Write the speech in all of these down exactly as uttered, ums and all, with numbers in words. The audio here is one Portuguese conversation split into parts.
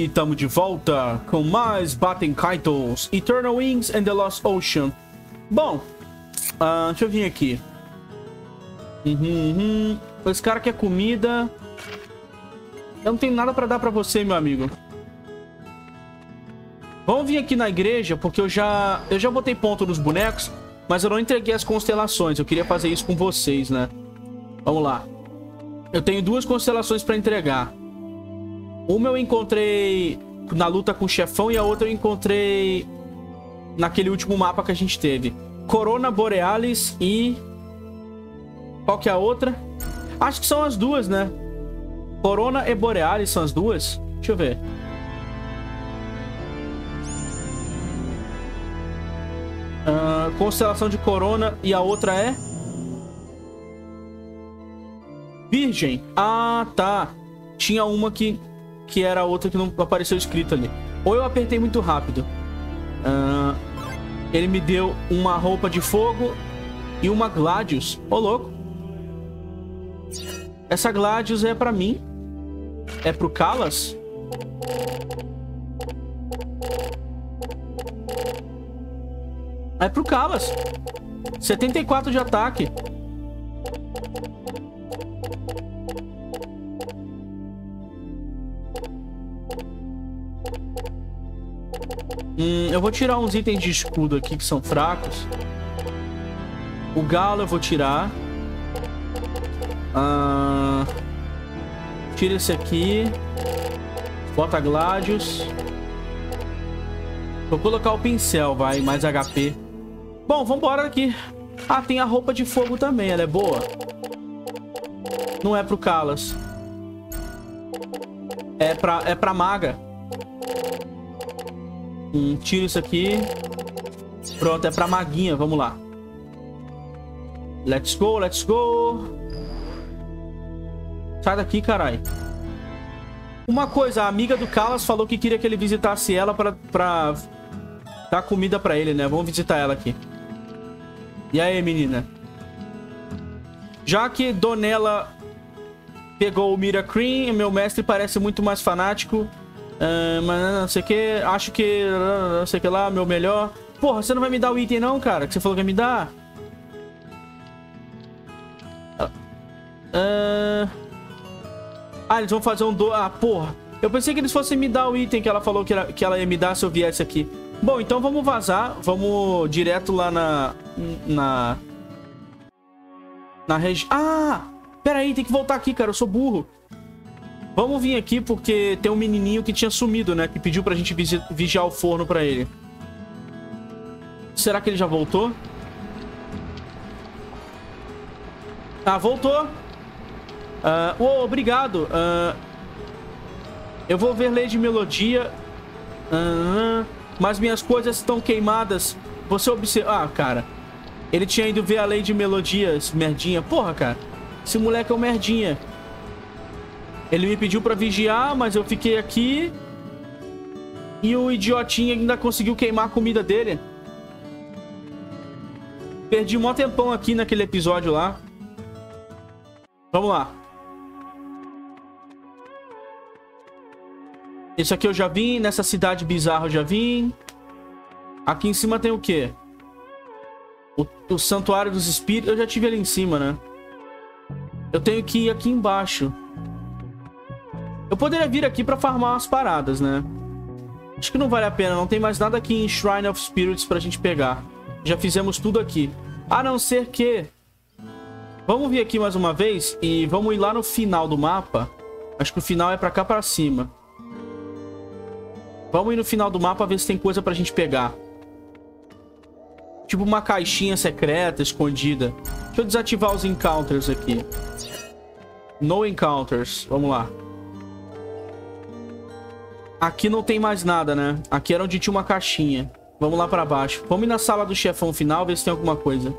E estamos de volta com mais Baten Kaitos Eternal Wings and the Lost Ocean. Bom, uh, deixa eu vir aqui. Uhum, uhum. Esse cara quer comida. Eu não tenho nada pra dar pra você, meu amigo. Vamos vir aqui na igreja, porque eu já, eu já botei ponto nos bonecos, mas eu não entreguei as constelações. Eu queria fazer isso com vocês, né? Vamos lá. Eu tenho duas constelações pra entregar. Uma eu encontrei na luta com o chefão e a outra eu encontrei naquele último mapa que a gente teve. Corona Borealis e... Qual que é a outra? Acho que são as duas, né? Corona e Borealis são as duas? Deixa eu ver. Uh, constelação de Corona e a outra é... Virgem. Ah, tá. Tinha uma que, que era a outra que não apareceu escrita ali. Ou eu apertei muito rápido. Uh, ele me deu uma roupa de fogo e uma Gladius. Ô, louco. Essa Gladius é pra mim. É pro Kalas. É pro Kalas. setenta e quatro de ataque. Hum, eu vou tirar uns itens de escudo aqui que são fracos. O galo eu vou tirar. Ah, tira esse aqui. Bota Gladius. Vou colocar o pincel, vai. Mais H P. Bom, vambora aqui. Ah, tem a roupa de fogo também. Ela é boa. Não é pro Kalas. É pra, é pra maga. Hum, tira isso aqui. Pronto, é pra maguinha. Vamos lá. Let's go, let's go. Sai daqui, carai. Uma coisa, a amiga do Kalas falou que queria que ele visitasse ela pra, pra dar comida pra ele, né? Vamos visitar ela aqui. E aí, menina? Já que Donella pegou o Mira Cream, meu mestre parece muito mais fanático. Uh, mas não sei o que, acho que... Não sei o que lá, meu melhor. Porra, você não vai me dar o item não, cara? Que você falou que ia me dar? Uh... Ah, eles vão fazer um do... Ah, porra. Eu pensei que eles fossem me dar o item que ela falou que, era... que ela ia me dar se eu viesse aqui. Bom, então vamos vazar. Vamos direto lá na... Na... Na região... Ah! Pera aí, tem que voltar aqui, cara. Eu sou burro. Vamos vir aqui porque tem um menininho que tinha sumido, né? Que pediu pra gente visi... vigiar o forno pra ele. Será que ele já voltou? Ah, voltou. Uh, oh, obrigado. Uh, eu vou ver Lady Melodia. Uh, mas minhas coisas estão queimadas. Você observa... Ah, cara. Ele tinha ido ver a Lady Melodia, esse merdinha. Porra, cara. Esse moleque é um merdinha. Ele me pediu pra vigiar, mas eu fiquei aqui. E o idiotinho ainda conseguiu queimar a comida dele. Perdi um mó tempão aqui naquele episódio lá. Vamos lá. Isso aqui eu já vim. Nessa cidade bizarra eu já vim. Aqui em cima tem o quê? O, o Santuário dos Espíritos. Eu já tive ali em cima, né? Eu tenho que ir aqui embaixo. Eu poderia vir aqui pra farmar umas paradas, né? Acho que não vale a pena. Não tem mais nada aqui em Shrine of Spirits pra gente pegar. Já fizemos tudo aqui. A não ser que... Vamos vir aqui mais uma vez e vamos ir lá no final do mapa. Acho que o final é pra cá, pra cima. Vamos ir no final do mapa ver se tem coisa pra gente pegar. Tipo uma caixinha secreta, escondida. Deixa eu desativar os encounters aqui. No encounters. Vamos lá. Aqui não tem mais nada, né? Aqui era onde tinha uma caixinha. Vamos lá pra baixo. Vamos ir na sala do chefão final ver se tem alguma coisa.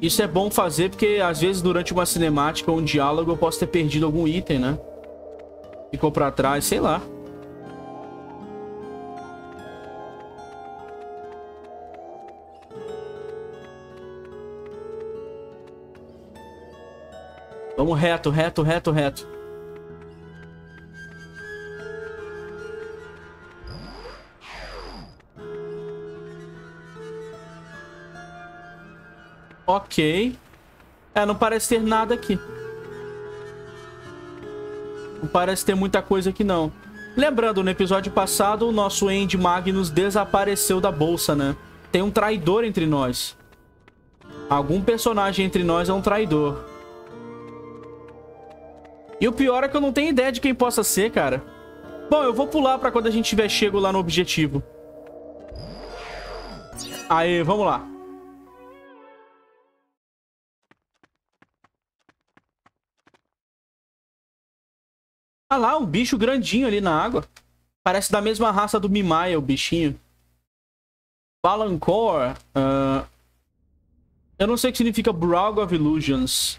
Isso é bom fazer porque, às vezes, durante uma cinemática ou um diálogo, eu posso ter perdido algum item, né? Ficou pra trás, sei lá. Vamos reto, reto, reto, reto. Ok. É, não parece ter nada aqui. Não parece ter muita coisa aqui, não. Lembrando, no episódio passado, o nosso End Magnus desapareceu da bolsa, né? Tem um traidor entre nós. Algum personagem entre nós é um traidor. E o pior é que eu não tenho ideia de quem possa ser, cara. Bom, eu vou pular pra quando a gente tiver chego lá no objetivo. Aê, vamos lá. Ah lá, um bicho grandinho ali na água. Parece da mesma raça do Mimaya, o bichinho. Balancoir. Uh... Eu não sei o que significa Brog of Illusions.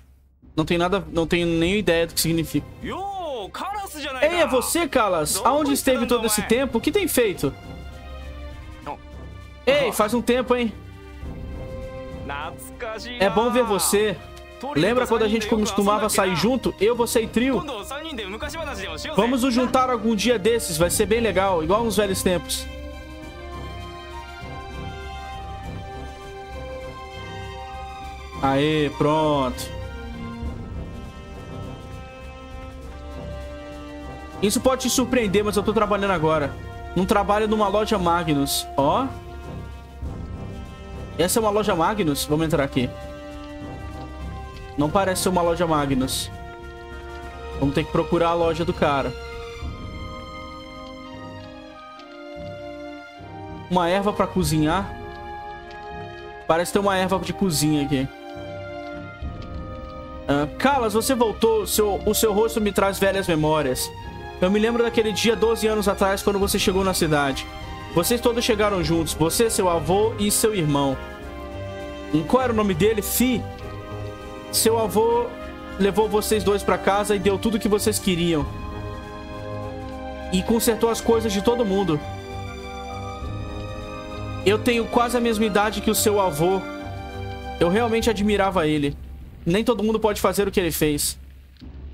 Não tem nada, não tenho nem ideia do que significa. Yo, Kalas, Ei, é você, Kalas? Aonde esteve todo esse tempo? O que tem feito? Ei, faz um tempo, hein? É bom ver você. Lembra quando a gente costumava sair junto? Eu, você e Trio? Vamos nos juntar algum dia desses, vai ser bem legal, igual nos velhos tempos. Aê, pronto. Isso pode te surpreender, mas eu tô trabalhando agora. Não trabalho numa loja Magnus. Ó. Essa é uma loja Magnus? Vamos entrar aqui. Não parece ser uma loja Magnus. Vamos ter que procurar a loja do cara. Uma erva pra cozinhar. Parece ter uma erva de cozinha aqui. Ah, Kalas, você voltou. Seu, o seu rosto me traz velhas memórias. Eu me lembro daquele dia doze anos atrás, quando você chegou na cidade. Vocês todos chegaram juntos. Você, seu avô e seu irmão. Qual era o nome dele? Fee. Seu avô levou vocês dois pra casa e deu tudo o que vocês queriam. E consertou as coisas de todo mundo. Eu tenho quase a mesma idade que o seu avô. Eu realmente admirava ele. Nem todo mundo pode fazer o que ele fez.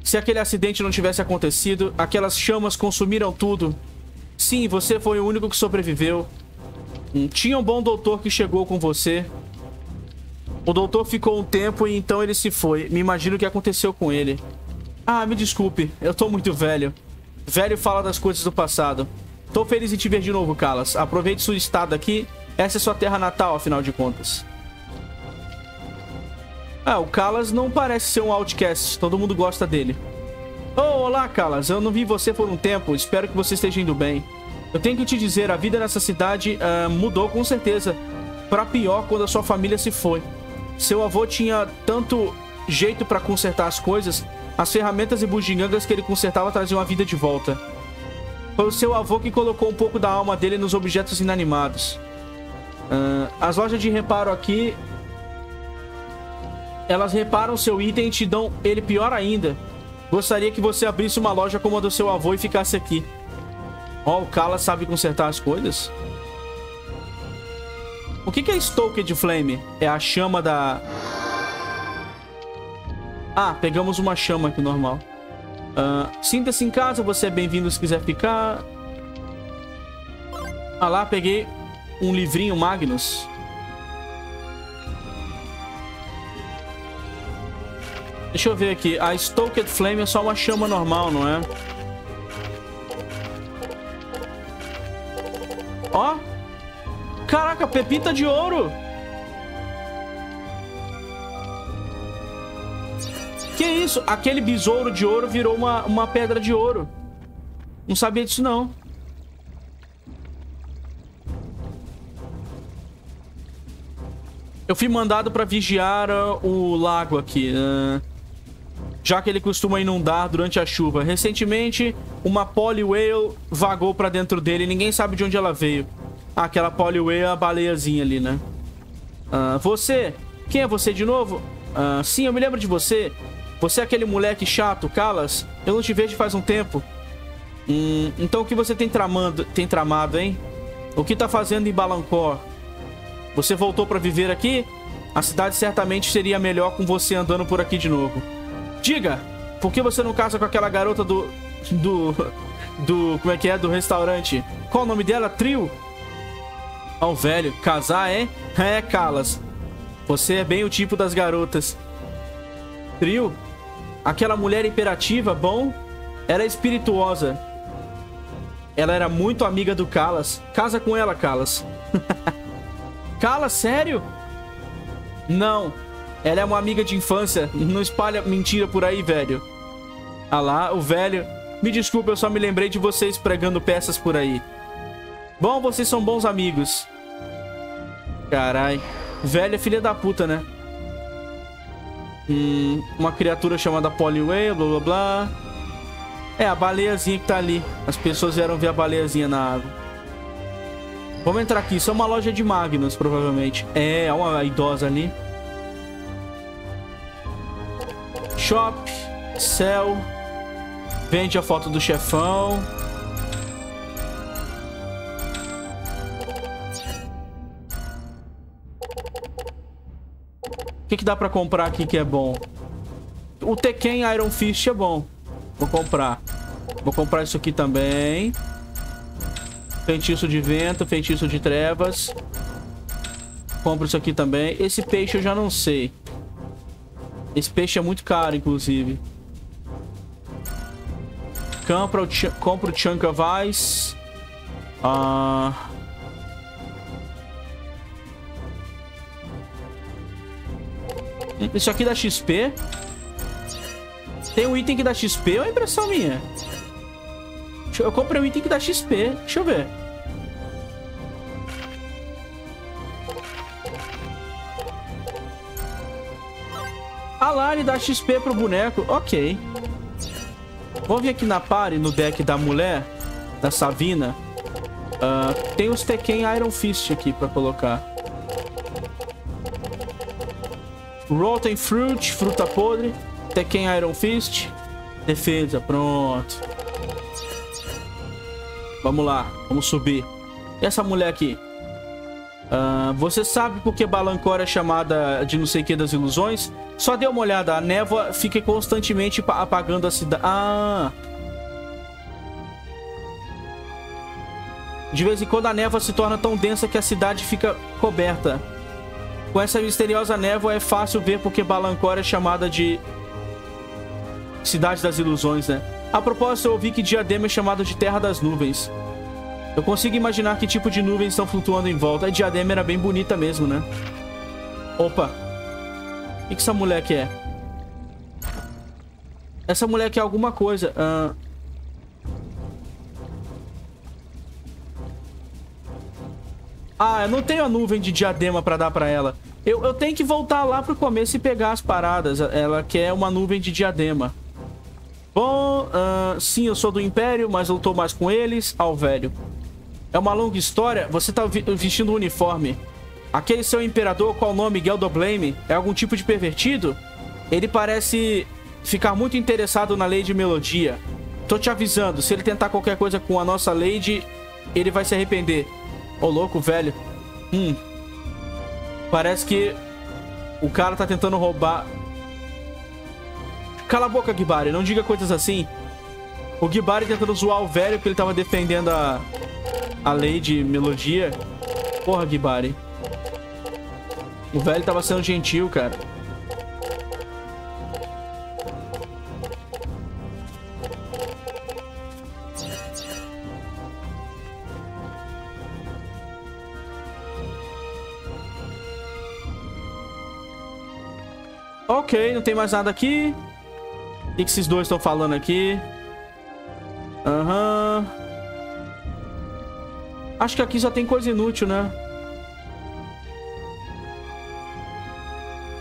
Se aquele acidente não tivesse acontecido, aquelas chamas consumiram tudo. Sim, você foi o único que sobreviveu. Tinha um bom doutor que chegou com você. O doutor ficou um tempo e então ele se foi. Me imagino o que aconteceu com ele. Ah, me desculpe. Eu tô muito velho. Velho fala das coisas do passado. Tô feliz em te ver de novo, Kalas. Aproveite sua estada aqui. Essa é sua terra natal, afinal de contas. Ah, o Kalas não parece ser um outcast. Todo mundo gosta dele. Oh, olá, Kalas. Eu não vi você por um tempo. Espero que você esteja indo bem. Eu tenho que te dizer, a vida nessa cidade uh, mudou com certeza. Pra pior quando a sua família se foi. Seu avô tinha tanto jeito pra consertar as coisas, as ferramentas e bugigangas que ele consertava traziam a vida de volta. Foi o seu avô que colocou um pouco da alma dele nos objetos inanimados. Uh, as lojas de reparo aqui, elas reparam seu item e te dão ele pior ainda. Gostaria que você abrisse uma loja como a do seu avô e ficasse aqui. Ó, oh, o Kalas sabe consertar as coisas. O que que é Stoked Flame? É a chama da... Ah, pegamos uma chama aqui, normal. Uh, Sinta-se em casa, você é bem-vindo se quiser ficar. Ah lá, peguei um livrinho Magnus. Deixa eu ver aqui. A Stoked Flame é só uma chama normal, não é? Ó! Oh! Caraca, pepita de ouro! Que isso? Aquele besouro de ouro virou uma, uma pedra de ouro. Não sabia disso, não. Eu fui mandado pra vigiar uh, o lago aqui. Uh, já que ele costuma inundar durante a chuva. Recentemente, uma Polywhale vagou pra dentro dele. Ninguém sabe de onde ela veio. Ah, aquela Polywhale, a baleiazinha ali, né? Ah, você? Quem é você de novo? Ah, sim, eu me lembro de você. Você é aquele moleque chato, Kalas? Eu não te vejo faz um tempo. Hum, então o que você tem tramando, tem tramado, hein? O que tá fazendo em Balancoir? Você voltou pra viver aqui? A cidade certamente seria melhor com você andando por aqui de novo. Diga, por que você não casa com aquela garota do... Do... Do... Como é que é? Do restaurante. Qual o nome dela? Trio? Ó, oh, velho, casar, é? É, Kalas. Você é bem o tipo das garotas. Trio? Aquela mulher imperativa, bom, era espirituosa. Ela era muito amiga do Kalas. Casa com ela, Kalas. Kalas, sério? Não. Ela é uma amiga de infância. Não espalha mentira por aí, velho. Ah lá, o velho. Me desculpa, eu só me lembrei de vocês pregando peças por aí. Bom, vocês são bons amigos. Carai. Velho é filha da puta, né? Hum, uma criatura chamada Polywhale, blá blá blá. É, a baleiazinha que tá ali. As pessoas vieram ver a baleiazinha na água. Vamos entrar aqui. Isso é uma loja de Magnus, provavelmente. É, é uma idosa ali. Shop. Céu. Vende a foto do chefão. O que, que dá pra comprar aqui que é bom? O Tekken Iron Fist é bom. Vou comprar. Vou comprar isso aqui também. Feitiço de vento, feitiço de trevas. Compro isso aqui também. Esse peixe eu já não sei. Esse peixe é muito caro, inclusive. Compra o compro o Chanka Vice. Ah... Isso aqui dá X P. Tem um item que dá X P ou é impressão minha? Eu comprei um item que dá X P. Deixa eu ver. Ah lá, ele dá X P pro boneco. Ok. Vamos vir aqui na party, no deck da mulher. Da Savyna. Uh, tem os Tekken Iron Fist aqui pra colocar. Rotten Fruit, fruta podre. Tekken Iron Fist. Defesa, pronto. Vamos lá, vamos subir. E essa mulher aqui? Uh, você sabe por que Balancoir é chamada de não sei o que das ilusões? Só dê uma olhada, a névoa fica constantemente apagando a cidade. Ah! De vez em quando a névoa se torna tão densa que a cidade fica coberta. Com essa misteriosa névoa é fácil ver porque Balancoir é chamada de... Cidade das Ilusões, né? A propósito, eu ouvi que Diadema é chamada de Terra das Nuvens. Eu consigo imaginar que tipo de nuvens estão flutuando em volta. A Diadema era bem bonita mesmo, né? Opa. O que, que essa mulher quer? Essa mulher quer alguma coisa. Ah. ah, eu não tenho a nuvem de Diadema pra dar pra ela. Eu, eu tenho que voltar lá pro começo e pegar as paradas. Ela quer uma nuvem de Diadema. Bom, uh, sim, eu sou do Império, mas eu tô mais com eles. Ah, o velho. É uma longa história. Você tá vi vestindo um uniforme. Aquele seu imperador, qual o nome? Geldoblame? É algum tipo de pervertido? Ele parece ficar muito interessado na Lady Melodia. Tô te avisando, se ele tentar qualquer coisa com a nossa Lady, ele vai se arrepender. Ô, louco, velho. Hum. Parece que o cara tá tentando roubar... Cala a boca, Gibari. Não diga coisas assim. O Gibari tentando zoar o velho porque ele tava defendendo a, a Lady Melodia. Porra, Gibari. O velho tava sendo gentil, cara. Ok, não tem mais nada aqui. O que esses dois estão falando aqui? Aham. Uhum. Acho que aqui só tem coisa inútil, né?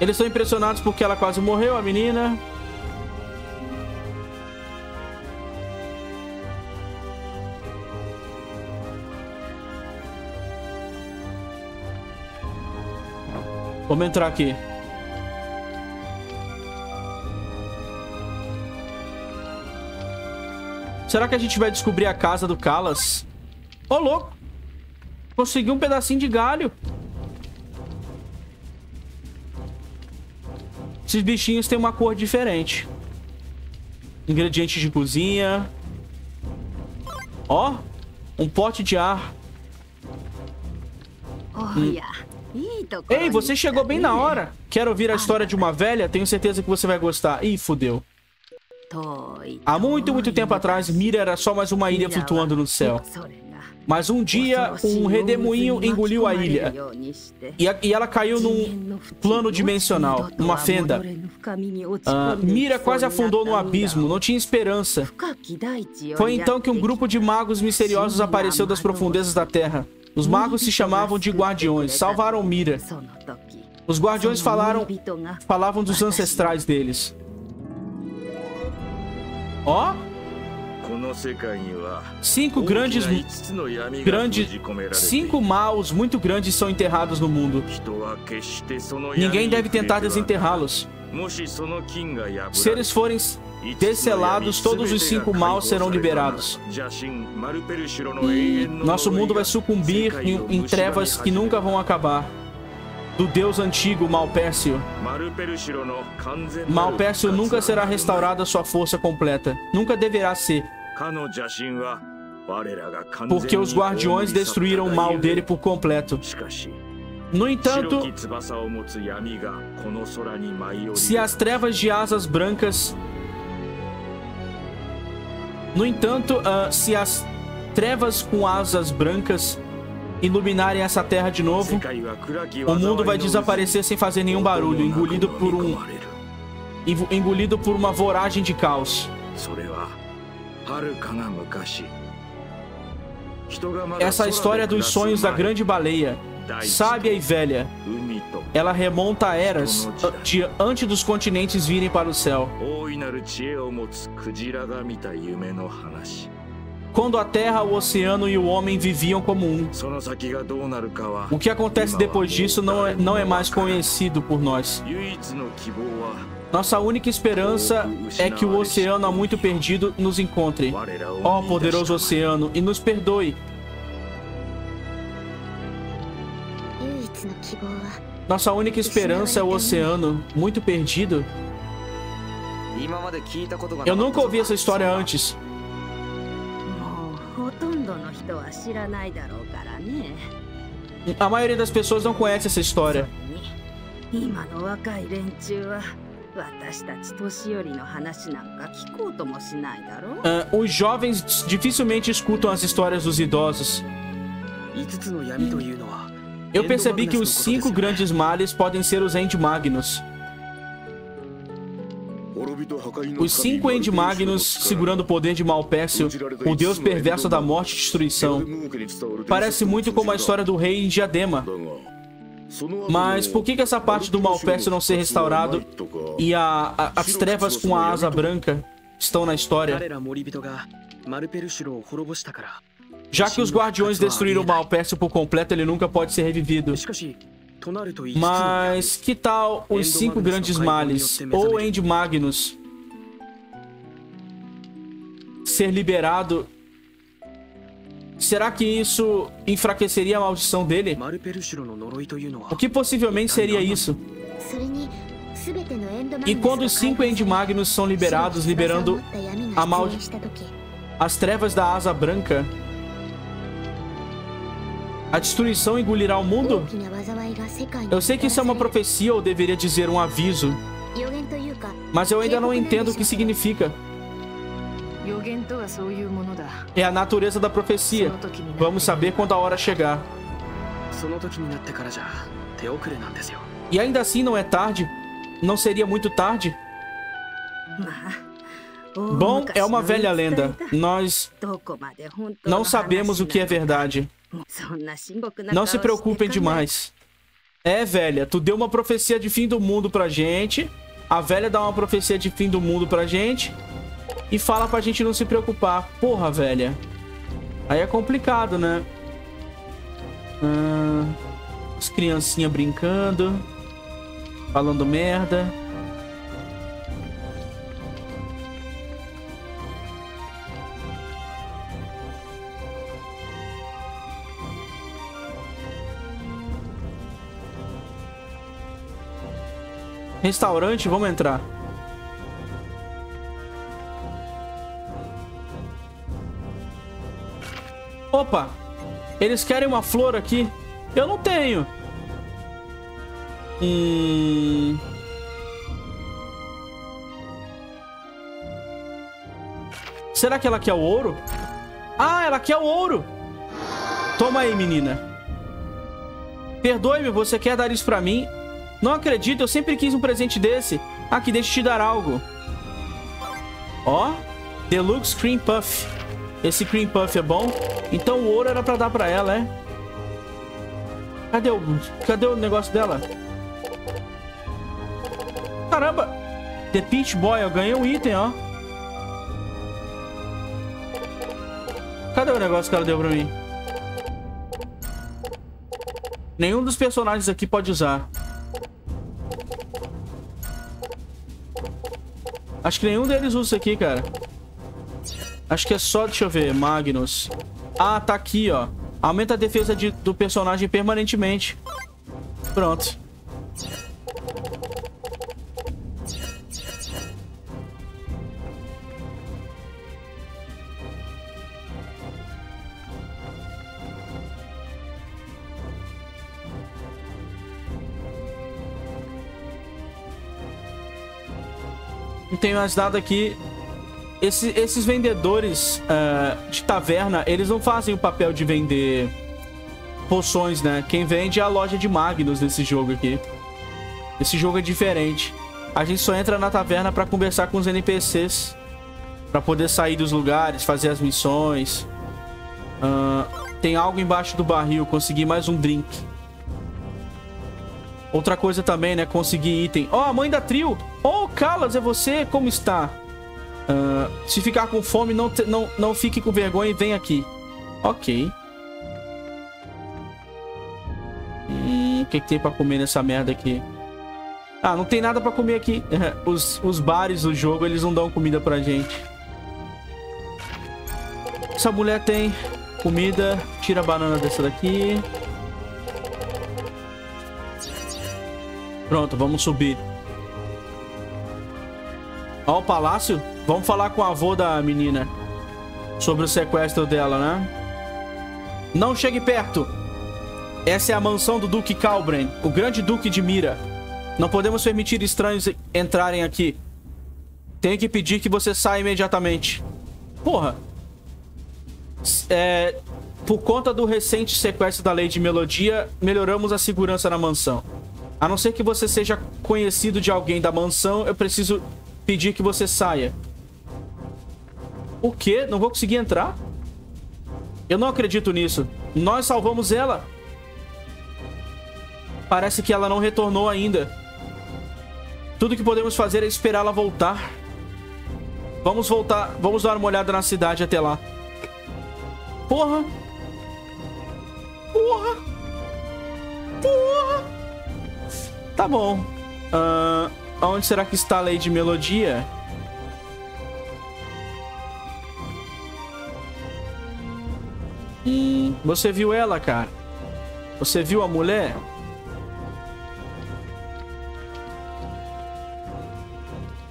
Eles estão impressionados porque ela quase morreu, a menina. Vamos entrar aqui. Será que a gente vai descobrir a casa do Kalas? Ô, louco! Consegui um pedacinho de galho. Esses bichinhos têm uma cor diferente. Ingredientes de cozinha. Ó, um pote de ar. Olha, hum. Ei, você chegou bem na hora. Quero ouvir a história de uma velha? Tenho certeza que você vai gostar. Ih, fudeu. Há muito, muito tempo atrás, Mira era só mais uma ilha flutuando no céu. Mas um dia, um redemoinho engoliu a ilha. E, a, e ela caiu num plano dimensional, numa fenda. Ah, Mira quase afundou no abismo, não tinha esperança. Foi então que um grupo de magos misteriosos apareceu das profundezas da terra. Os magos se chamavam de guardiões, salvaram Mira. Os guardiões falaram, falavam dos ancestrais deles. Ó! Cinco grandes, grandes, cinco maus muito grandes são enterrados no mundo. Ninguém deve tentar desenterrá-los. Se eles forem descelados, todos os cinco maus serão liberados. E nosso mundo vai sucumbir em, em trevas que nunca vão acabar. Do deus antigo Malpercio. Malpercio nunca será restaurada sua força completa. Nunca deverá ser. Porque os guardiões destruíram o mal dele por completo. No entanto, se as trevas de asas brancas... No entanto, uh, se as trevas com asas brancas iluminarem essa terra de novo, o mundo vai desaparecer sem fazer nenhum barulho, engolido por um... engolido por uma voragem de caos. Essa história dos sonhos da grande baleia, sábia e velha, ela remonta a eras de antes dos continentes virem para o céu. Quando a terra, o oceano e o homem viviam como um. O que acontece depois disso não é, não é mais conhecido por nós. Nossa única esperança é que o oceano há muito perdido nos encontre. Ó, poderoso oceano, e nos perdoe. Nossa única esperança é o oceano, muito perdido. Eu nunca ouvi essa história antes. A maioria das pessoas não conhece essa história. Uh, os jovens dificilmente escutam as histórias dos idosos. Eu percebi que os cinco grandes males podem ser os End Magnus. Os cinco End Magnus, segurando o poder de Malpercio, o deus perverso da morte e destruição. Parece muito como a história do rei em Diadema. Mas por que, que essa parte do Malpercio não ser restaurado e a, a, as trevas com a asa branca estão na história? Já que os guardiões destruíram o Malpercio por completo, ele nunca pode ser revivido. Mas que tal os cinco grandes males, ou End Magnus, ser liberado? Será que isso enfraqueceria a maldição dele? O que possivelmente seria isso? E quando os cinco End Magnus são liberados, liberando a mal... as trevas da asa branca, a destruição engolirá o mundo? Eu sei que isso é uma profecia, ou deveria dizer um aviso, mas eu ainda não entendo o que significa. É a natureza da profecia. Vamos saber quando a hora chegar. E ainda assim não é tarde? Não seria muito tarde? Bom, é uma velha lenda. Nós não sabemos o que é verdade. Não se preocupem demais. É, velha, tu deu uma profecia de fim do mundo pra gente. A velha dá uma profecia de fim do mundo pra gente. E fala pra gente não se preocupar. Porra, velha. Aí é complicado, né? Ah, as criancinhas brincando. Falando merda. Restaurante, vamos entrar. Opa! Eles querem uma flor aqui? Eu não tenho. Hum... Será que ela quer o ouro? Ah, ela quer o ouro! Toma aí, menina. Perdoe-me, você quer dar isso pra mim? Não acredito, eu sempre quis um presente desse. Aqui, deixa eu te dar algo. Ó, Deluxe Cream Puff. Esse Cream Puff é bom. Então o ouro era pra dar pra ela, é? Cadê o... Cadê o negócio dela? Caramba! The Peach Boy, eu ganhei um item, ó. Cadê o negócio que ela deu pra mim? Nenhum dos personagens aqui pode usar. Acho que nenhum deles usa isso aqui, cara. Acho que é só... Deixa eu ver. Magnus. Ah, tá aqui, ó. Aumenta a defesa de, do personagem permanentemente. Pronto. Não tem mais nada aqui. Esse, esses vendedores uh, de taverna, eles não fazem o papel de vender poções, né? Quem vende é a loja de Magnus nesse jogo aqui. Esse jogo é diferente. A gente só entra na taverna pra conversar com os N P Cs. Pra poder sair dos lugares, fazer as missões. Uh, tem algo embaixo do barril, consegui mais um drink. Outra coisa também, né? Conseguir item. Ó, oh, a mãe da Trio! Oh, Kalas, é você? Como está? Uh, se ficar com fome, não, te, não, não fique com vergonha e vem aqui. Ok. Hum, o que, que tem pra comer nessa merda aqui? Ah, não tem nada pra comer aqui. Os, os bares do jogo, eles não dão comida pra gente. Essa mulher tem comida. Tira a banana dessa daqui. Pronto, vamos subir. Ó o palácio. Vamos falar com o avô da menina sobre o sequestro dela, né? Não chegue perto. Essa é a mansão do Duque Calbren, o grande Duque de Mira. Não podemos permitir estranhos entrarem aqui. Tenho que pedir que você saia imediatamente. Porra. É, por conta do recente sequestro da Lady Melodia, melhoramos a segurança na mansão. A não ser que você seja conhecido de alguém da mansão, eu preciso... pedir que você saia. O quê? Não vou conseguir entrar? Eu não acredito nisso. Nós salvamos ela. Parece que ela não retornou ainda. Tudo que podemos fazer é esperá-la voltar. Vamos voltar. Vamos dar uma olhada na cidade até lá. Porra. Porra. Porra. Tá bom. Ahn... Uh... Onde será que está a Lady Melodia? Hum, você viu ela, cara? Você viu a mulher?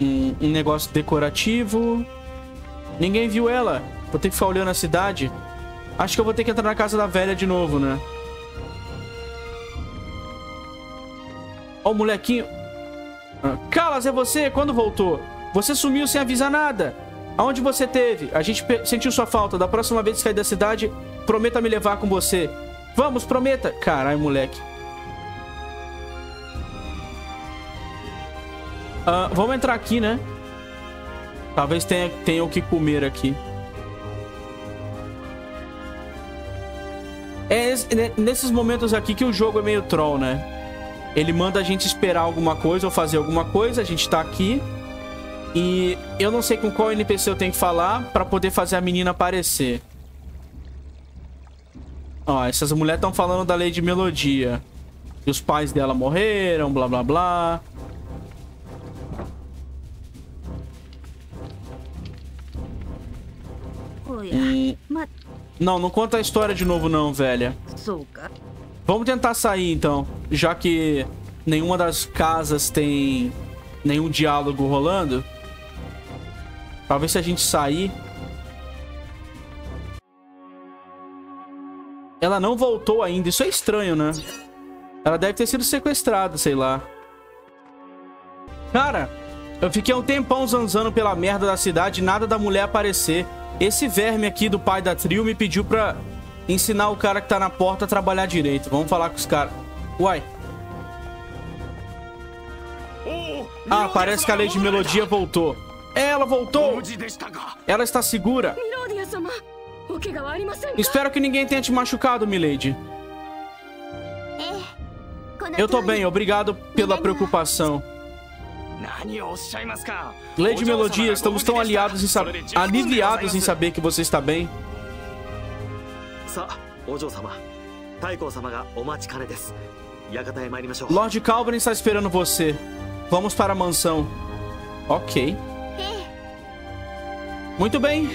Hum, um negócio decorativo. Ninguém viu ela. Vou ter que ficar olhando a cidade. Acho que eu vou ter que entrar na casa da velha de novo, né? Ó, o molequinho... Kalas, é você? Quando voltou? Você sumiu sem avisar nada. Aonde você esteve? A gente sentiu sua falta. Da próxima vez que sair da cidade, prometa me levar com você. Vamos, prometa. Caralho, moleque. Ah, vamos entrar aqui, né? Talvez tenha, tenha o que comer aqui. É nesses momentos aqui que o jogo é meio troll, né? Ele manda a gente esperar alguma coisa ou fazer alguma coisa. A gente tá aqui. E eu não sei com qual N P C eu tenho que falar pra poder fazer a menina aparecer. Ó, essas mulheres estão falando da Lady Melodia. E os pais dela morreram, blá, blá, blá. E... Não, não conta a história de novo não, velha. Vamos tentar sair, então. Já que nenhuma das casas tem nenhum diálogo rolando. Talvez se a gente sair... Ela não voltou ainda. Isso é estranho, né? Ela deve ter sido sequestrada, sei lá. Cara, eu fiquei um tempão zanzando pela merda da cidade e nada da mulher aparecer. Esse verme aqui do pai da Trio me pediu pra ensinar o cara que tá na porta a trabalhar direito. Vamos falar com os caras. Uai. Ah, parece que a Lady Melodia voltou. Ela voltou! Ela está segura. Espero que ninguém tenha te machucado, Milady. Eu tô bem, obrigado pela preocupação. Lady Melodia, estamos tão aliados em sab... aliviados em saber que você está bem. Lord Calbren está esperando você. Vamos para a mansão. Ok. Muito bem.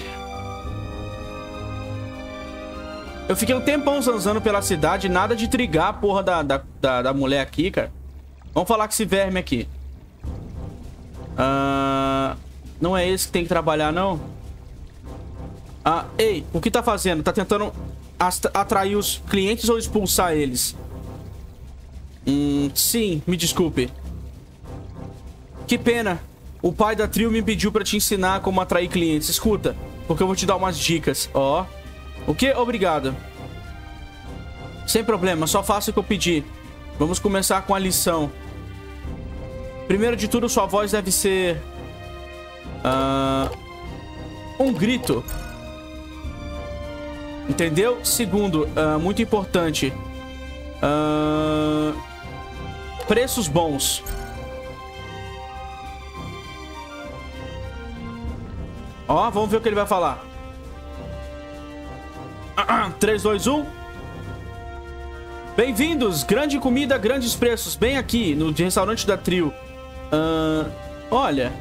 Eu fiquei um tempão zanzando pela cidade. Nada de trigar a porra da, da, da, da mulher aqui, cara. Vamos falar com esse verme aqui. Ah, não é esse que tem que trabalhar, não? Ah, ei, o que tá fazendo? Tá tentando atrair os clientes ou expulsar eles? Hum, sim, me desculpe. Que pena. O pai da Trio me pediu pra te ensinar como atrair clientes. Escuta, porque eu vou te dar umas dicas. Ó. O que? Obrigado. Sem problema, só faça o que eu pedi. Vamos começar com a lição. Primeiro de tudo, sua voz deve ser... Uh, um grito. Entendeu? Segundo, uh, muito importante. Uh, preços bons. Ó, vamos ver o que ele vai falar. três, dois, um. Bem-vindos! Grande comida, grandes preços. Bem aqui, no restaurante da Trio. Uh, olha.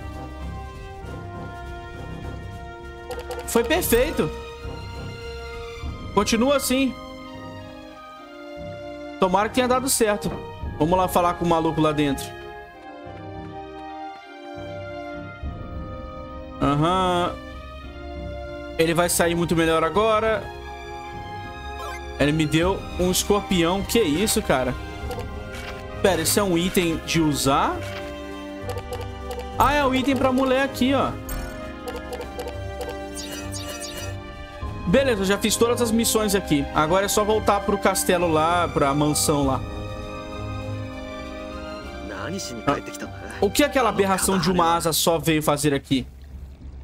Foi perfeito. Continua assim. Tomara que tenha dado certo. Vamos lá falar com o maluco lá dentro. Aham. Uhum. Ele vai sair muito melhor agora. Ele me deu um escorpião. Que isso, cara? Pera, esse é um item de usar? Ah, é o item pra mulher aqui, ó. Beleza, eu já fiz todas as missões aqui. Agora é só voltar pro castelo lá, pra mansão lá. Ah, o que aquela aberração de uma asa só veio fazer aqui?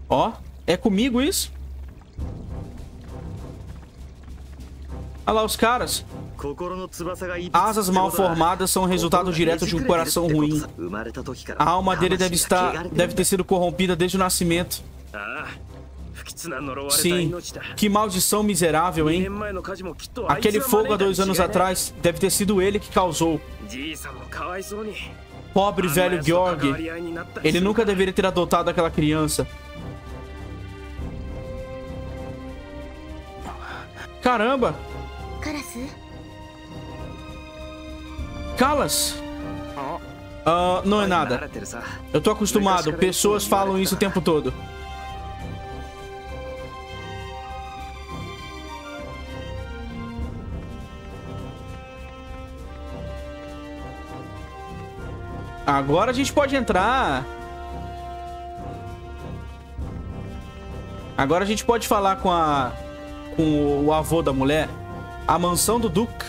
Ó, é comigo isso? Olha lá os caras. Asas mal formadas são resultado direto de um coração ruim. A alma dele deve, estar, deve ter sido corrompida desde o nascimento. Sim, que maldição miserável, hein? Aquele fogo há dois anos atrás deve ter sido ele que causou. Pobre velho Georg. Ele nunca deveria ter adotado aquela criança. Caramba! Kalas? Uh, não é nada. Eu tô acostumado. Pessoas falam isso o tempo todo. Agora a gente pode entrar. Agora a gente pode falar com a... com o avô da mulher. A mansão do Duque.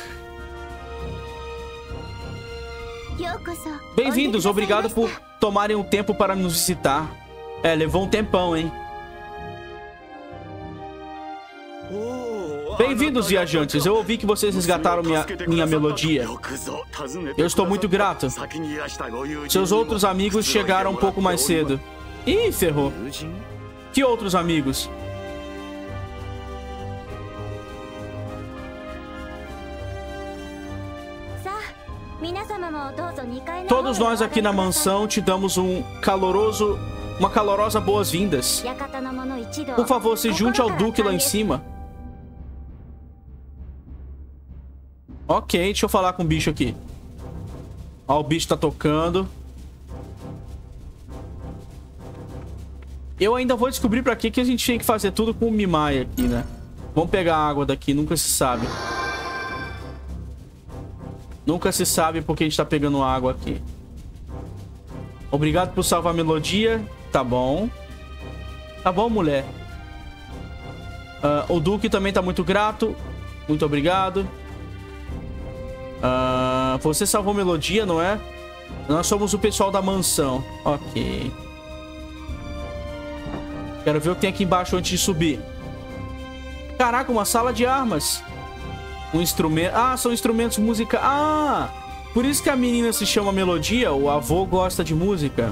Bem-vindos, obrigado por tomarem o tempo para nos visitar. É, levou um tempão, hein? Bem-vindos, viajantes. Eu ouvi que vocês resgataram minha, minha melodia. Eu estou muito grato. Seus outros amigos chegaram um pouco mais cedo. Ih, ferrou. Que outros amigos? Todos nós aqui na mansão te damos um caloroso, uma calorosa boas-vindas. Por favor, se junte ao Duque lá em cima. Ok, deixa eu falar com o bicho aqui. Ó, o bicho tá tocando. Eu ainda vou descobrir pra que que a gente tinha que fazer tudo com o Mimaya aqui, né? Vamos pegar a água daqui, nunca se sabe. Nunca se sabe porque a gente tá pegando água aqui. Obrigado por salvar a melodia. Tá bom. Tá bom, mulher. Uh, o Duque também tá muito grato. Muito obrigado. Uh, você salvou a melodia, não é? Nós somos o pessoal da mansão. Ok. Quero ver o que tem aqui embaixo antes de subir. Caraca, uma sala de armas. Um instrumento... Ah, são instrumentos musicais. Ah! Por isso que a menina se chama Melodia. O avô gosta de música.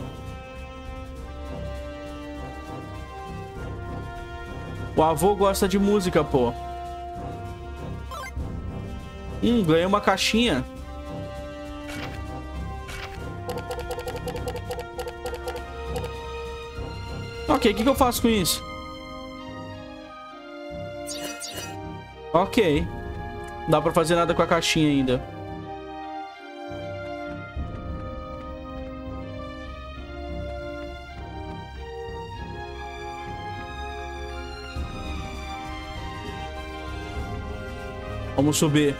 O avô gosta de música, pô. Hum, ganhei uma caixinha. Ok, o que, que eu faço com isso? Ok. Não dá pra fazer nada com a caixinha ainda. Vamos subir.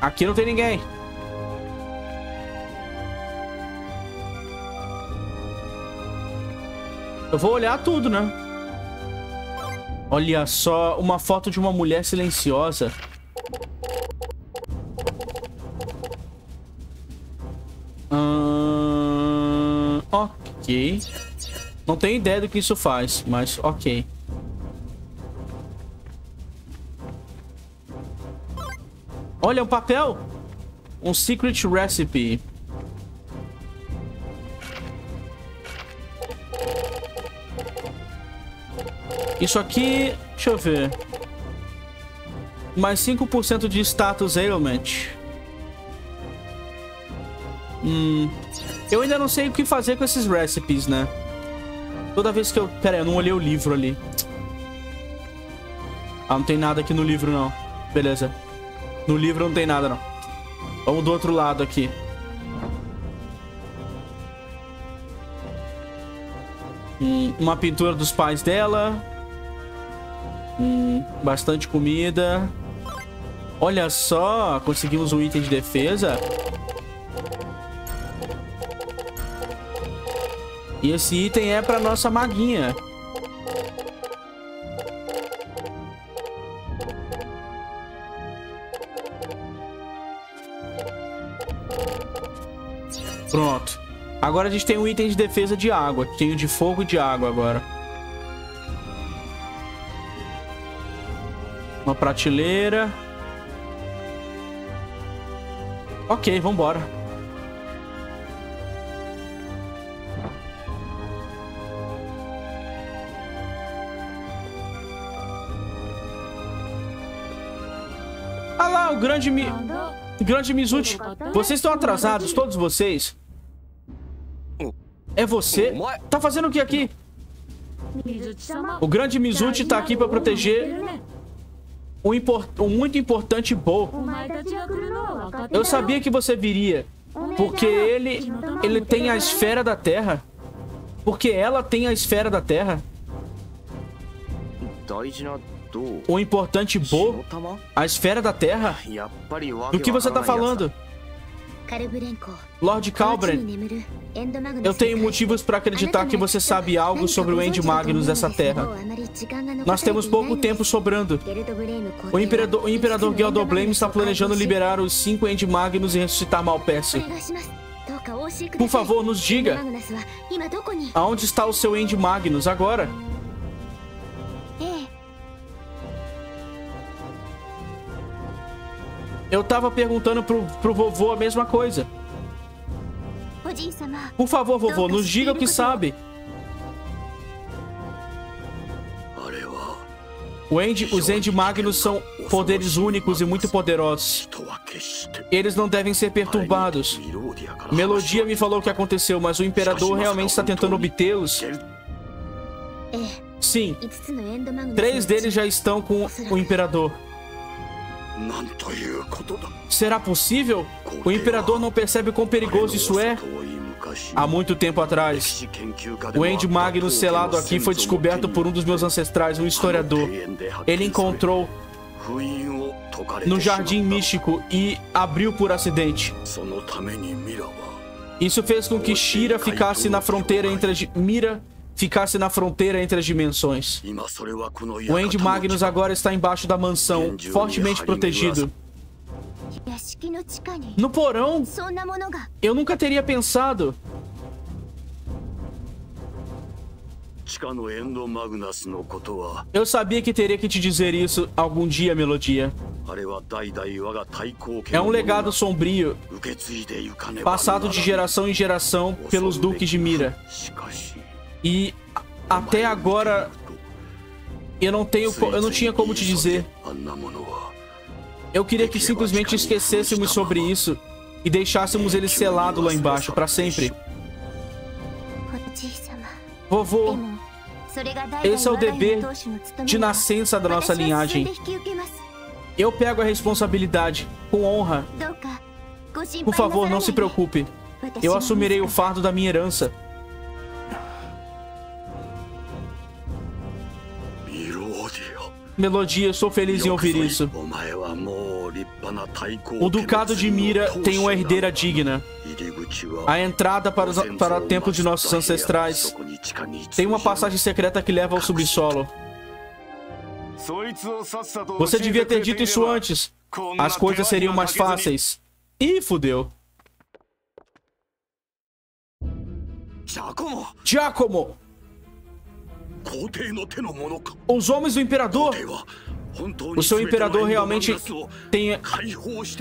Aqui não tem ninguém. Eu vou olhar tudo, né? Olha só, uma foto de uma mulher silenciosa. Hum, ok. Não tenho ideia do que isso faz, mas ok. Olha, um papel. Um secret recipe. Isso aqui... Deixa eu ver. Mais cinco por cento de status ailment. Hum... Eu ainda não sei o que fazer com esses recipes, né? Toda vez que eu... Pera aí, eu não olhei o livro ali. Ah, não tem nada aqui no livro, não. Beleza. No livro não tem nada, não. Vamos do outro lado aqui. Hum, uma pintura dos pais dela... Hum, bastante comida. Olha só, conseguimos um item de defesa. E esse item é pra nossa maguinha. Pronto. Agora a gente tem um item de defesa de água. Tem o de fogo e de água agora. Uma prateleira. Ok, vambora. Ah lá, o grande Mi... Grande Mizuti. Vocês estão atrasados, todos vocês. É você? Tá fazendo o que aqui? O grande Mizuti tá aqui pra proteger... Um, import... um muito importante Bo. Eu sabia que você viria. Porque ele... Ele tem a esfera da terra. Porque ela tem a esfera da terra. O importante Bo. A esfera da terra. Do que você tá falando? Lord Calbren, eu tenho motivos para acreditar que você sabe algo sobre o End Magnus dessa terra. Nós temos pouco tempo sobrando. O Imperador, o Imperador Geldoblame está planejando liberar os cinco End Magnus e ressuscitar Malpercio. Por favor, nos diga, aonde está o seu End Magnus agora? Eu tava perguntando pro, pro vovô a mesma coisa. Por favor, vovô, nos diga o que sabe. O End, os End Magnus são poderes únicos e muito poderosos. Eles não devem ser perturbados. Melodia me falou o que aconteceu, mas o Imperador realmente está tentando obtê-los. Sim, três deles já estão com o Imperador. Será possível? O Imperador não percebe quão perigoso isso é? Há muito tempo atrás, o End Magnus selado aqui foi descoberto por um dos meus ancestrais, um historiador. Ele encontrou no Jardim Místico e abriu por acidente. Isso fez com que Shira ficasse na fronteira entre as... Mira ficasse na fronteira entre as dimensões. O End Magnus agora está embaixo da mansão, fortemente protegido. No porão? Eu nunca teria pensado. Eu sabia que teria que te dizer isso algum dia, Melodia. É um legado sombrio, passado de geração em geração pelos duques de Mira. E até agora eu não tenho, eu não tinha como te dizer. Eu queria que simplesmente esquecêssemos sobre isso e deixássemos ele selado lá embaixo para sempre. Vovô, esse é o dever de nascença da nossa linhagem. Eu pego a responsabilidade com honra. Por favor, não se preocupe. Eu assumirei o fardo da minha herança. Melodia, sou feliz em ouvir isso. O Ducado de Mira tem uma herdeira digna. A entrada para, os, para o templo de nossos ancestrais tem uma passagem secreta que leva ao subsolo. Você devia ter dito isso antes. As coisas seriam mais fáceis. Ih, fudeu. Giacomo! Giacomo! Os homens do imperador? O seu imperador realmente tem,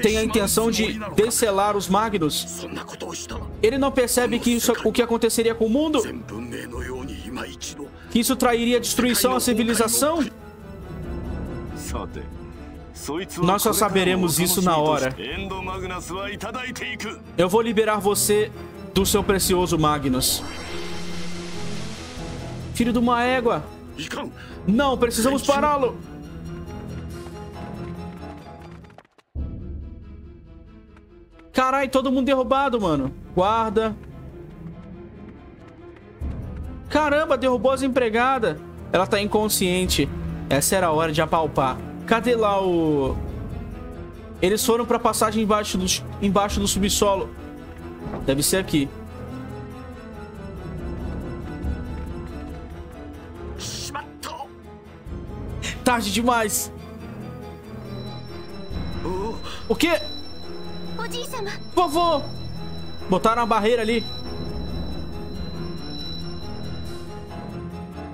tem a intenção de descelar os Magnus? Ele não percebe que isso, o que aconteceria com o mundo? Que isso trairia destruição à civilização? Nós só saberemos isso na hora. Eu vou liberar você do seu precioso Magnus. Filho de uma égua. Não, precisamos pará-lo. Carai, todo mundo derrubado, mano. Guarda. Caramba, derrubou as empregadas. Ela tá inconsciente. Essa era a hora de apalpar. Cadê lá o... Eles foram pra passagem embaixo do, embaixo do subsolo. Deve ser aqui. Tarde demais. O quê? Vovô! Botaram a barreira ali.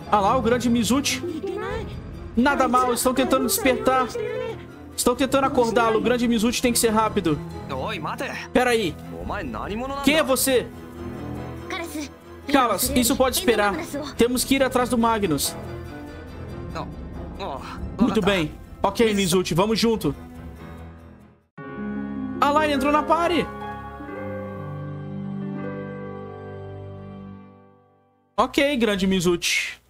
Ah lá, o grande Mizuti. Nada mal, estão tentando despertar. Estão tentando acordá-lo. O grande Mizuti tem que ser rápido. Pera aí. Quem é você? Kalas, isso pode esperar. Temos que ir atrás do Magnus. Muito bem. Ok, Mizuti, vamos junto. Ah lá, ele entrou na party. Ok, grande Mizuti.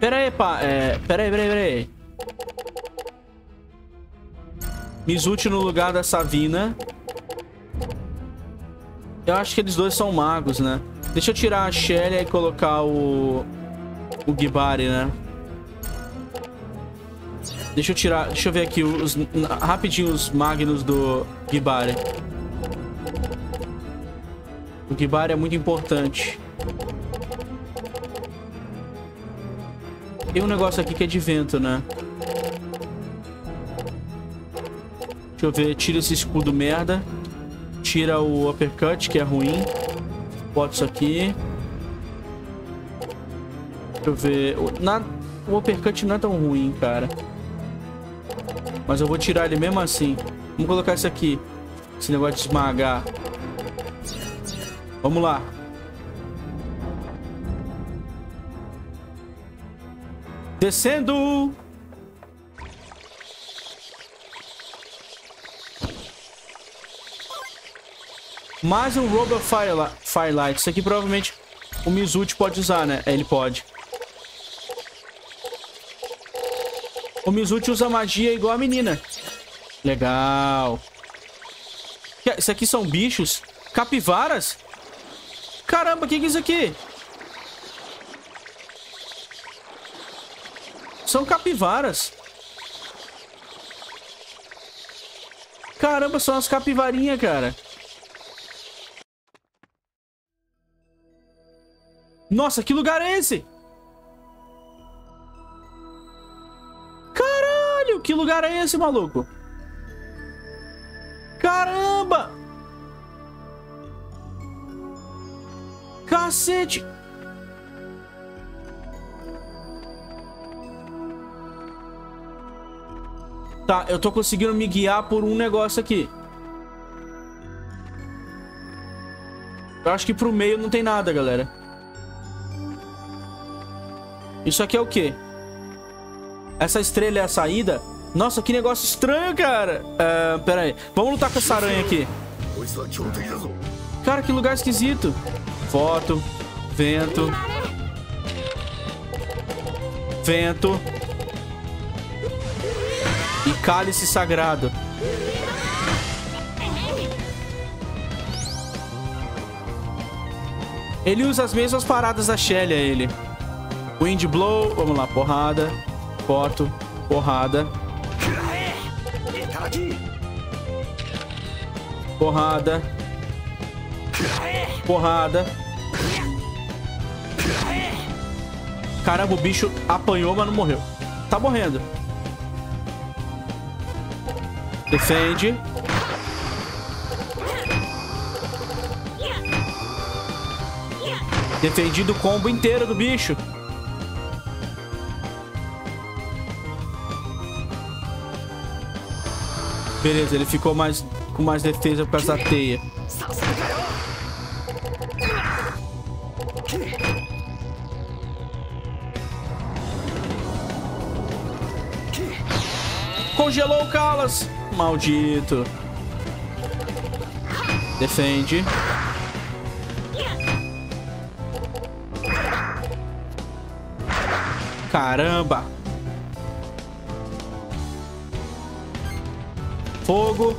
Pera aí, pá. É, pera aí, pera aí, pera aí. Mizuti no lugar da Savyna. Eu acho que eles dois são magos, né? Deixa eu tirar a Xehla e colocar o... O Gibari, né? Deixa eu tirar... Deixa eu ver aqui os... Rapidinho os Magnus do Gibari. O Gibari é muito importante. Tem um negócio aqui que é de vento, né? Deixa eu ver. Tira esse escudo merda. Tira o uppercut, que é ruim. Bota isso aqui. Deixa eu ver... Na... O uppercut não é tão ruim, cara. Mas eu vou tirar ele mesmo assim. Vamos colocar isso aqui. Esse negócio de esmagar. Vamos lá. Descendo! Mais um Robo Firelight. Firelight. Isso aqui provavelmente o Mizuti pode usar, né? É, ele pode. O Mizuti usa magia igual a menina. Legal. Isso aqui são bichos? Capivaras? Caramba, o que, que é isso aqui? São capivaras. Caramba, são as capivarinhas, cara. Nossa, que lugar é esse? Caralho, que lugar é esse, maluco? Caramba! Cacete! Tá, eu tô conseguindo me guiar por um negócio aqui. Eu acho que pro meio não tem nada, galera. Isso aqui é o quê? Essa estrela é a saída? Nossa, que negócio estranho, cara. Uh, pera aí. Vamos lutar com essa aranha aqui. Cara, que lugar esquisito. Foto. Vento. Vento. E cálice sagrado. Ele usa as mesmas paradas da Xehla, ele. Wind blow. Vamos lá, porrada. Foto. Porrada. Porrada. Porrada. Caramba, o bicho apanhou, mas não morreu. Tá morrendo. Defende. Defendido o combo inteiro do bicho. Beleza, ele ficou mais com mais defesa por causa da teia. Congelou o Kalas. Maldito. Defende. Caramba. Fogo.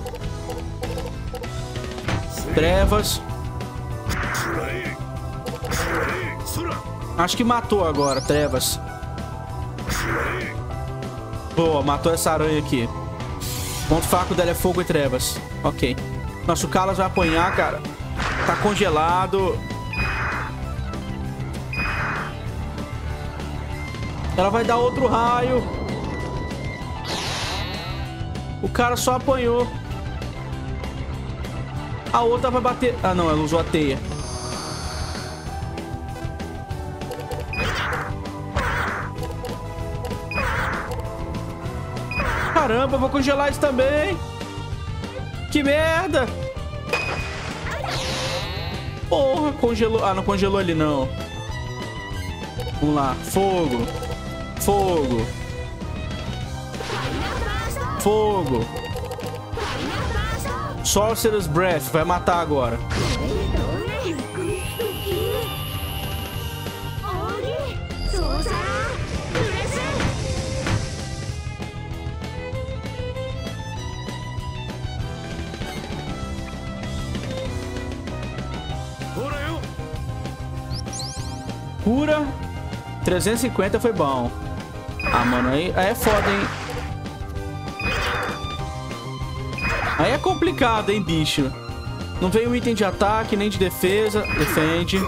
Trevas. Acho que matou agora, trevas. Boa, matou essa aranha aqui. Ponto fraco dela é fogo e trevas. Ok. Nossa, o Kalas vai apanhar, cara. Tá congelado. Ela vai dar outro raio. O cara só apanhou. A outra vai bater... Ah, não. Ela usou a teia. Caramba, eu vou congelar isso também. Que merda. Porra, congelou. Ah, não congelou ele, não. Vamos lá. Fogo. Fogo. Fogo. Sorcerer's Breath. Vai matar agora. Cura. trezentos e cinquenta foi bom. Ah, mano, aí, aí é foda, hein? Aí é complicado, hein, bicho? Não vem um item de ataque, nem de defesa. Defende.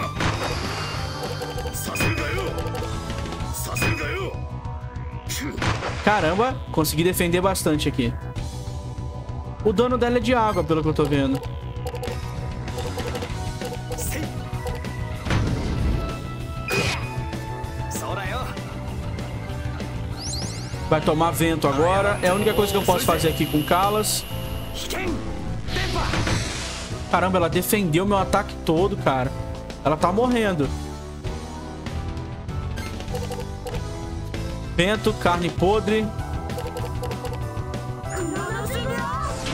Caramba, consegui defender bastante aqui. O dano dela é de água, pelo que eu tô vendo. Vai tomar vento agora. É a única coisa que eu posso fazer aqui com Kalas. Caramba, ela defendeu meu ataque todo, cara. Ela tá morrendo. Vento, carne podre.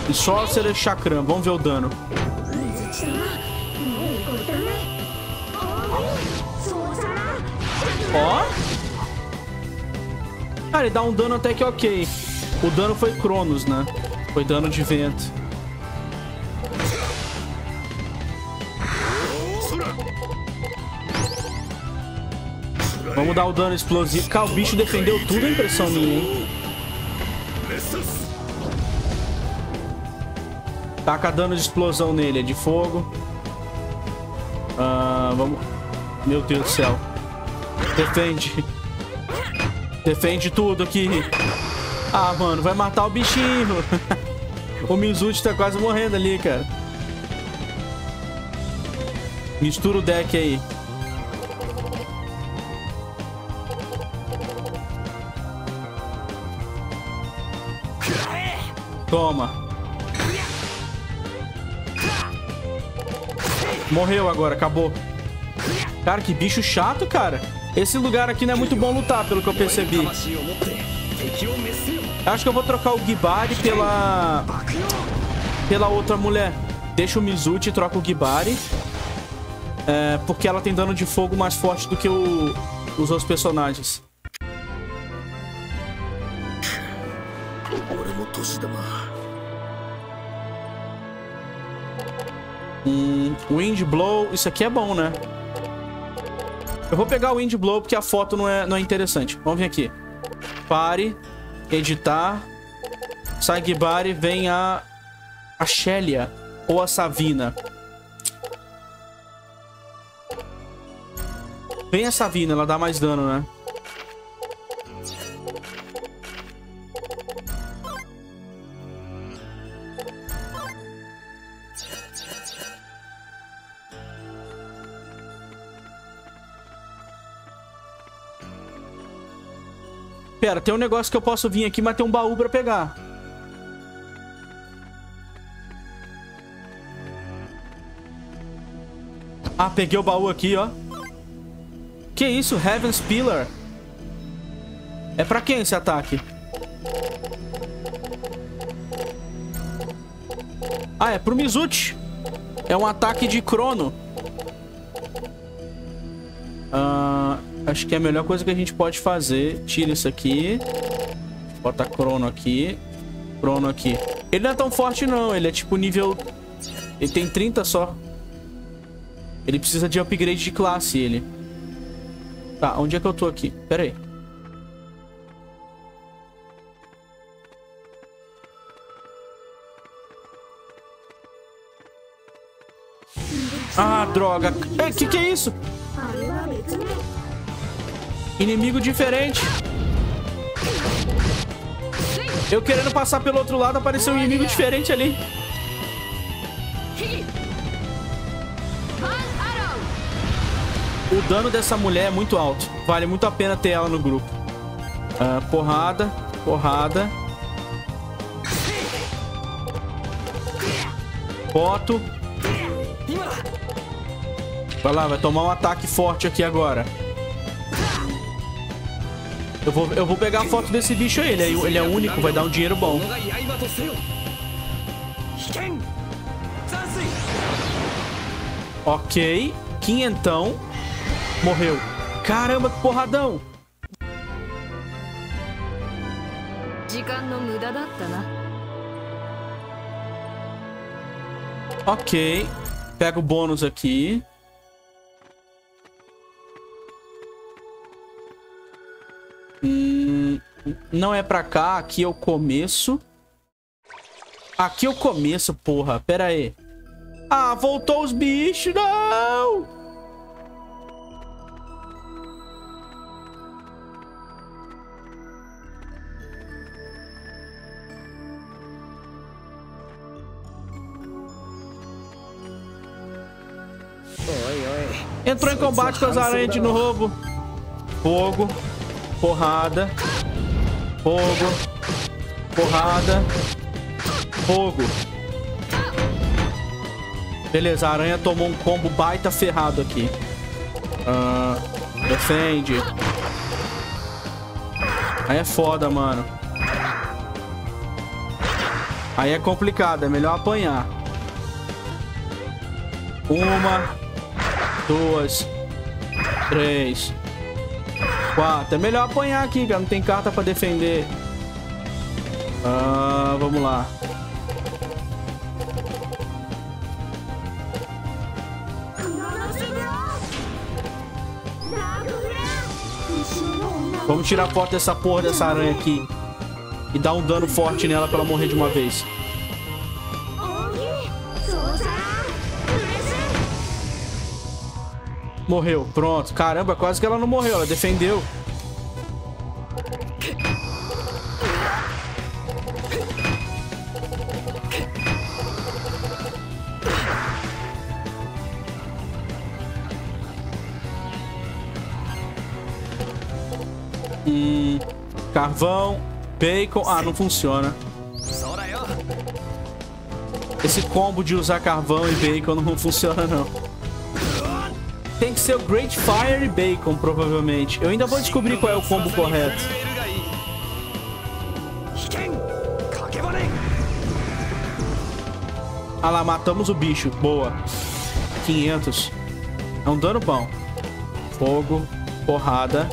E Sorcerer Chakram. Vamos ver o dano. Ó. Cara, ele dá um dano até que ok. O dano foi Cronos, né? Foi dano de vento. Vamos dar o dano explosivo. Cara, o bicho defendeu tudo, a impressão minha, hein? Taca dano de explosão nele, é de fogo. Ah, vamos... Meu Deus do céu. Defende. Defende tudo aqui. Ah, mano, vai matar o bichinho. O Mizuti tá quase morrendo ali, cara. Mistura o deck aí. Toma. Morreu agora, acabou. Cara, que bicho chato, cara. Esse lugar aqui não é muito bom lutar, pelo que eu percebi. Acho que eu vou trocar o Gibari pela... Pela outra mulher. Deixa o Mizuti e troca o Gibari. É, porque ela tem dano de fogo mais forte do que o... os outros personagens. Hum, Wind Blow. Isso aqui é bom, né? Eu vou pegar o Wind Blow porque a foto não é, não é interessante. Vamos vir aqui. Pare. Editar. Sai Gibari, vem a... A Xehla. Ou a Savyna. Vem a Savyna, ela dá mais dano, né? Pera, tem um negócio que eu posso vir aqui, mas tem um baú pra pegar. Ah, peguei o baú aqui, ó. Que isso? Heaven's Pillar? É pra quem esse ataque? Ah, é pro Mizuti. É um ataque de crono. Ah, acho que é a melhor coisa que a gente pode fazer. Tira isso aqui. Bota crono aqui. Crono aqui. Ele não é tão forte não. Ele é tipo nível... Ele tem trinta só. Ele precisa de upgrade de classe, ele. Tá, onde é que eu tô aqui? Pera aí. Ah, droga. É, que que é isso? Inimigo diferente. Eu querendo passar pelo outro lado, apareceu um inimigo diferente ali. O dano dessa mulher é muito alto. Vale muito a pena ter ela no grupo. Ah, porrada. Porrada. Boto. Vai lá, vai tomar um ataque forte aqui agora. Eu vou, eu vou pegar a foto desse bicho aí. Ele é, ele é único, vai dar um dinheiro bom. Ok. Quinhentão. Morreu. Caramba, que porradão! Ok. Pega o bônus aqui. Hum, não é pra cá. Aqui é o começo. Aqui é o começo, porra. Pera aí. Ah, voltou os bichos. Não! Entrou em combate com as aranhas de novo. Fogo. Porrada. Fogo. Porrada. Fogo. Beleza, a aranha tomou um combo baita ferrado aqui. Ah, defende. Aí é foda, mano. Aí é complicado, é melhor apanhar. Uma... Duas. Três. Quatro. É melhor apanhar aqui, cara. Não tem carta pra defender. Ah, vamos lá. Vamos tirar foto dessa porra dessa aranha aqui. E dar um dano forte nela pra ela morrer de uma vez. Morreu, pronto. Caramba, quase que ela não morreu, ela defendeu. Hum, carvão, bacon... Ah, não funciona. Esse combo de usar carvão e bacon não funciona, não. Tem que ser o Great Fire e bacon, provavelmente. Eu ainda vou descobrir qual é o combo correto. Ah lá, matamos o bicho. Boa. quinhentos. É um dano bom. Fogo, porrada...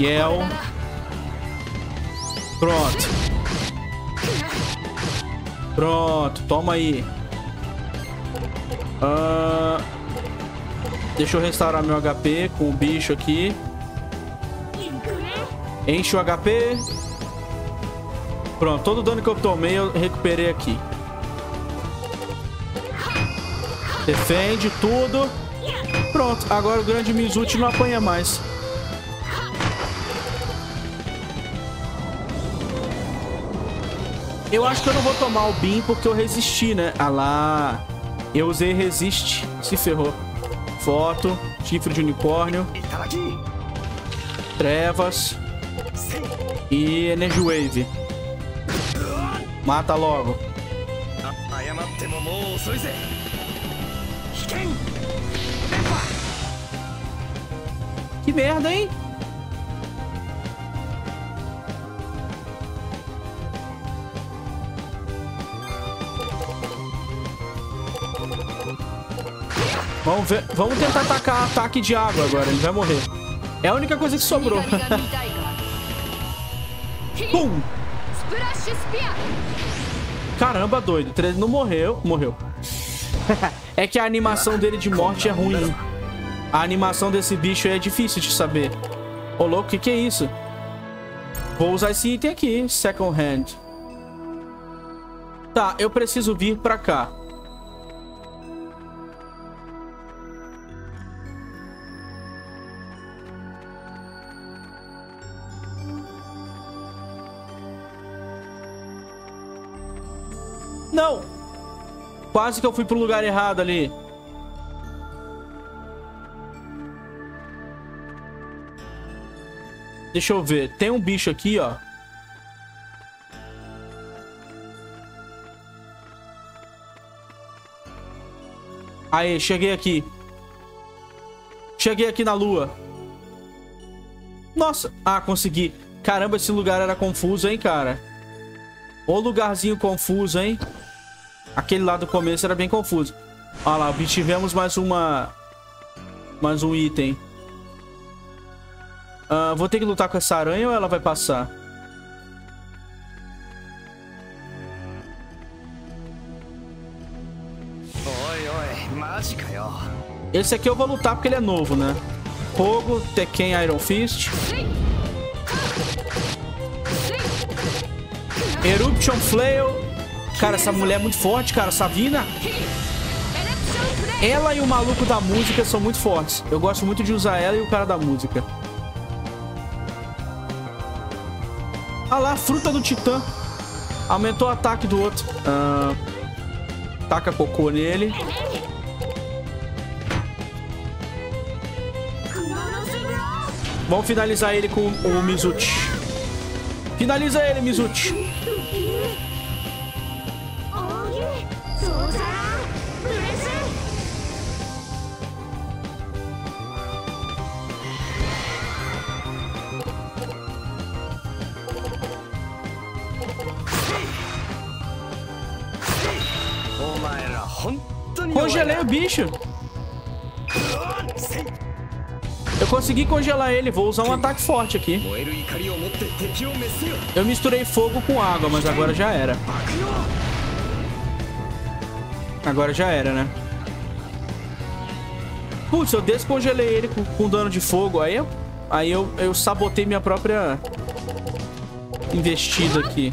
Yell. Pronto. Pronto, toma aí. Uh, deixa eu restaurar meu H P com o bicho aqui. Enche o H P. Pronto, todo o dano que eu tomei eu recuperei aqui. Defende tudo. Pronto, agora o grande Mizuti não apanha mais. Eu acho que eu não vou tomar o Beam porque eu resisti, né? Ah lá. Eu usei resiste. Se ferrou. Foto. Chifre de unicórnio. Trevas. E Energy Wave. Mata logo. Que merda, hein? Vamos ver. Vamos tentar atacar ataque de água agora. Ele vai morrer. É a única coisa que sobrou. Pum! Caramba, doido. Não morreu. Morreu. É que a animação dele de morte é ruim. A animação desse bicho aí é difícil de saber. Ô, louco, o que, que é isso? Vou usar esse item aqui. Second hand. Tá, eu preciso vir pra cá. Não! Quase que eu fui pro lugar errado ali. Deixa eu ver. Tem um bicho aqui, ó. Aê, cheguei aqui. Cheguei aqui na lua. Nossa! Ah, consegui. Caramba, esse lugar era confuso, hein, cara? Ô lugarzinho confuso, hein? Aquele lá do começo era bem confuso. Olha lá, obtivemos mais uma... Mais um item. Uh, vou ter que lutar com essa aranha ou ela vai passar? Esse aqui eu vou lutar porque ele é novo, né? Fogo, Tekken Iron Fist. Eruption Flail. Cara, essa mulher é muito forte, cara. Savyna. Ela e o maluco da música são muito fortes. Eu gosto muito de usar ela e o cara da música. Ah lá, fruta do titã. Aumentou o ataque do outro. Ah, taca cocô nele. Vamos finalizar ele com o Mizuti. Finaliza ele, Mizuti. Congelei o bicho. Eu consegui congelar ele. Vou usar um ataque forte aqui. Eu misturei fogo com água, mas agora já era. Agora já era, né? Putz, eu descongelei ele com, com dano de fogo. Aí, eu, aí eu, eu sabotei minha própria investida aqui.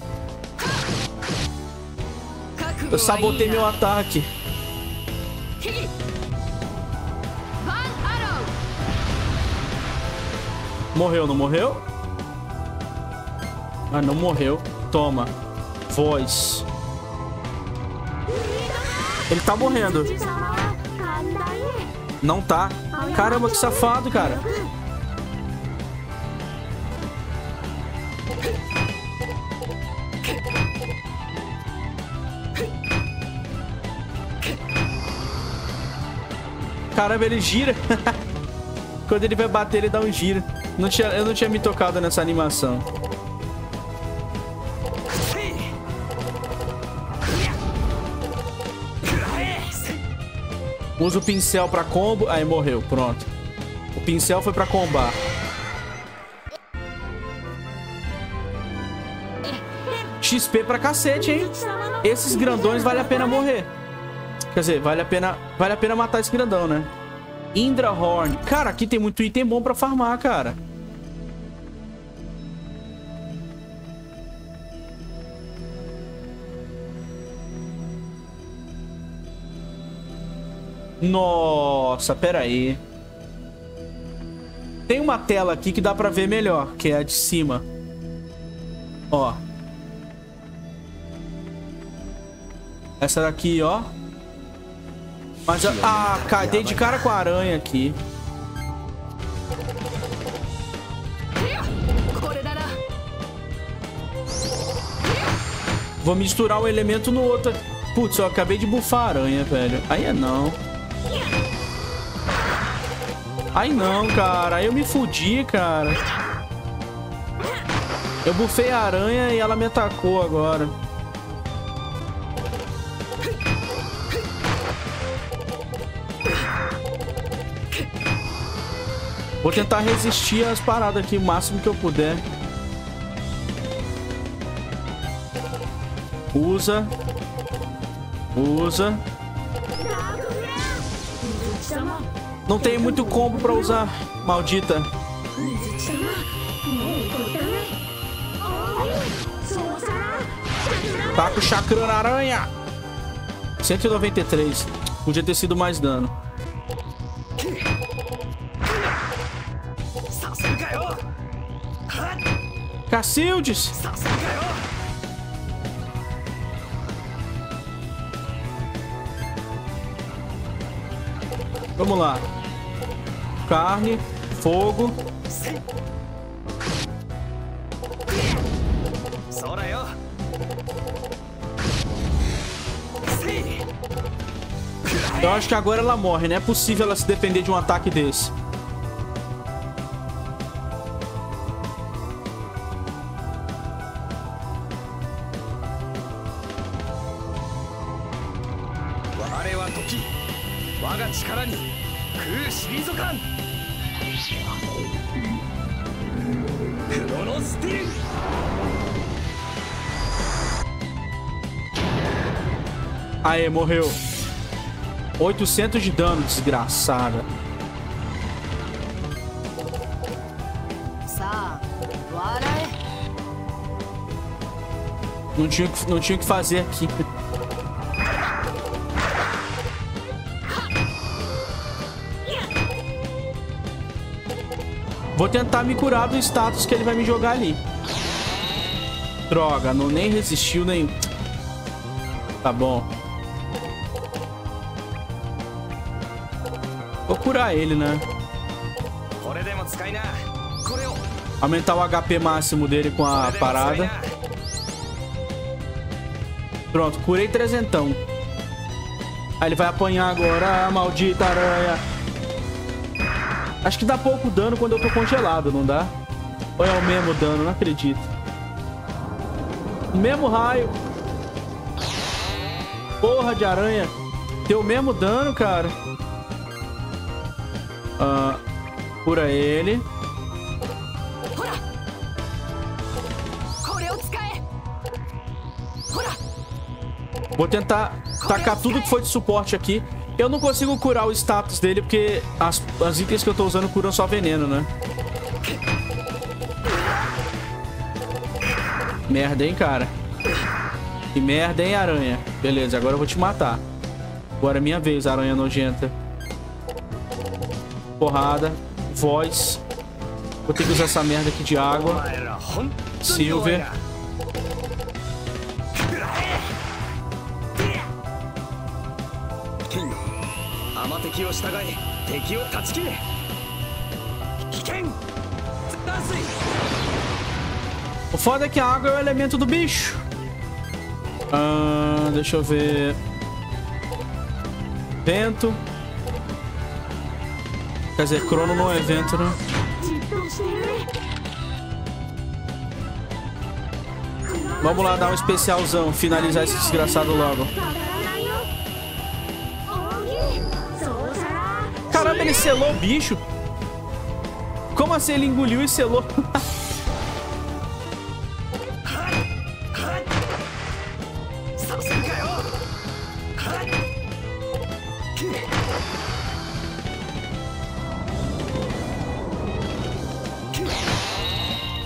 Eu sabotei meu ataque. Morreu, não morreu? Ah, não morreu. Toma. Voz. Ele tá morrendo. Não tá. Caramba, que safado, cara. Caramba, ele gira. Quando ele vai bater, ele dá um giro. Não tinha, eu não tinha me tocado nessa animação. Usa o pincel pra combo. Aí morreu, pronto. O pincel foi pra combar. X P pra cacete, hein? Esses grandões vale a pena morrer. Quer dizer, vale a pena, vale a pena matar esse grandão, né? Indra Horn. Cara, aqui tem muito item bom pra farmar, cara. Nossa, pera aí. Tem uma tela aqui que dá pra ver melhor, que é a de cima. Ó. Essa daqui, ó. Mas eu... Ah, cara, dei de cara com a aranha aqui. Vou misturar um elemento no outro. Putz, eu acabei de bufar a aranha, velho. Aí é não. Aí não, cara. Aí eu me fudi, cara. Eu bufei a aranha e ela me atacou agora. Vou tentar resistir às paradas aqui o máximo que eu puder. Usa. Usa. Não tem muito combo pra usar, maldita. Taca o chakra na aranha. cento e noventa e três. Podia ter sido mais dano. Cacildes! Vamos lá. Carne, fogo. Eu acho que agora ela morre, né? É possível ela se defender de um ataque desse. Aê, morreu. oitocentos de dano, desgraçada. Não tinha, não tinha o que fazer aqui. Vou tentar me curar do status que ele vai me jogar ali. Droga, não nem resistiu nem... Tá bom. Vou curar ele, né? Aumentar o H P máximo dele com a parada. Pronto, curei trezentão. Aí ele vai apanhar agora, ah, maldita aranha. Acho que dá pouco dano quando eu tô congelado, não dá? Ou é o mesmo dano? Não acredito. O mesmo raio. Porra de aranha. Deu o mesmo dano, cara. Ah, cura ele. Vou tentar tacar tudo que foi de suporte aqui. Eu não consigo curar o status dele, porque as, as itens que eu tô usando curam só veneno, né? Merda, hein, cara? Que merda, hein, aranha? Beleza, agora eu vou te matar. Agora é minha vez, aranha nojenta. Porrada. Voz. Vou ter que usar essa merda aqui de água. Silver. O foda é que a água é o elemento do bicho. Ah, deixa eu ver. Vento. Quer dizer, crono não é vento, né? Vamos lá dar um especialzão. Finalizar esse desgraçado logo. Caramba, ele selou o bicho. Como assim? Ele engoliu e selou.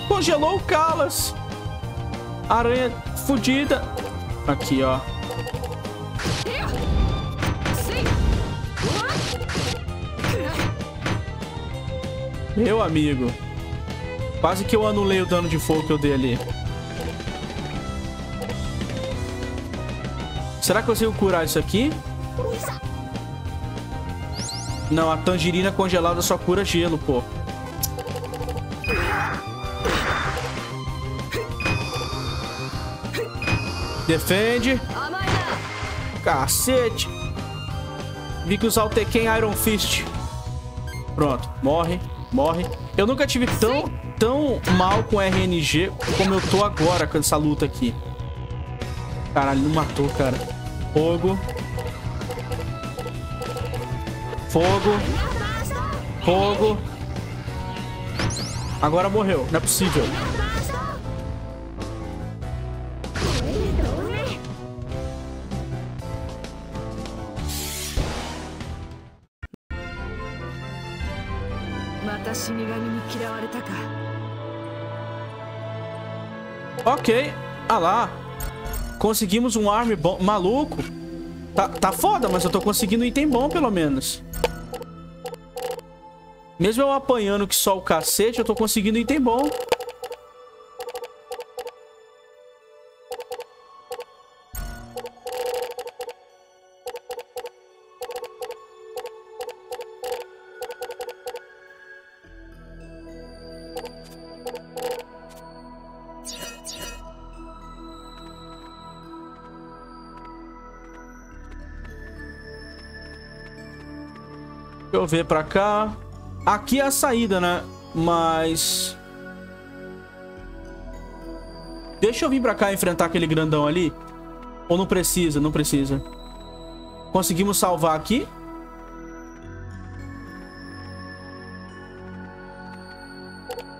Congelou o Kalas. Aranha fodida. Aqui, ó. Meu amigo. Quase que eu anulei o dano de fogo que eu dei ali. Será que eu consigo curar isso aqui? Não, a tangerina congelada só cura gelo, pô. Defende. Cacete. Vi que usar o Tekken Iron Fist. Pronto. Morre. Morre. Eu nunca tive tão, tão mal com R N G como eu tô agora com essa luta aqui. Caralho, não matou, cara. Fogo. Fogo. Fogo. Agora morreu. Não é possível. Ok, ah lá. Conseguimos um arm bom. Maluco, tá, tá foda, mas eu tô conseguindo item bom pelo menos. Mesmo eu apanhando que só o cacete, eu tô conseguindo item bom. Deixa eu ver pra cá. Aqui é a saída, né? Mas... deixa eu vir pra cá enfrentar aquele grandão ali. Ou não precisa? Não precisa. Conseguimos salvar aqui.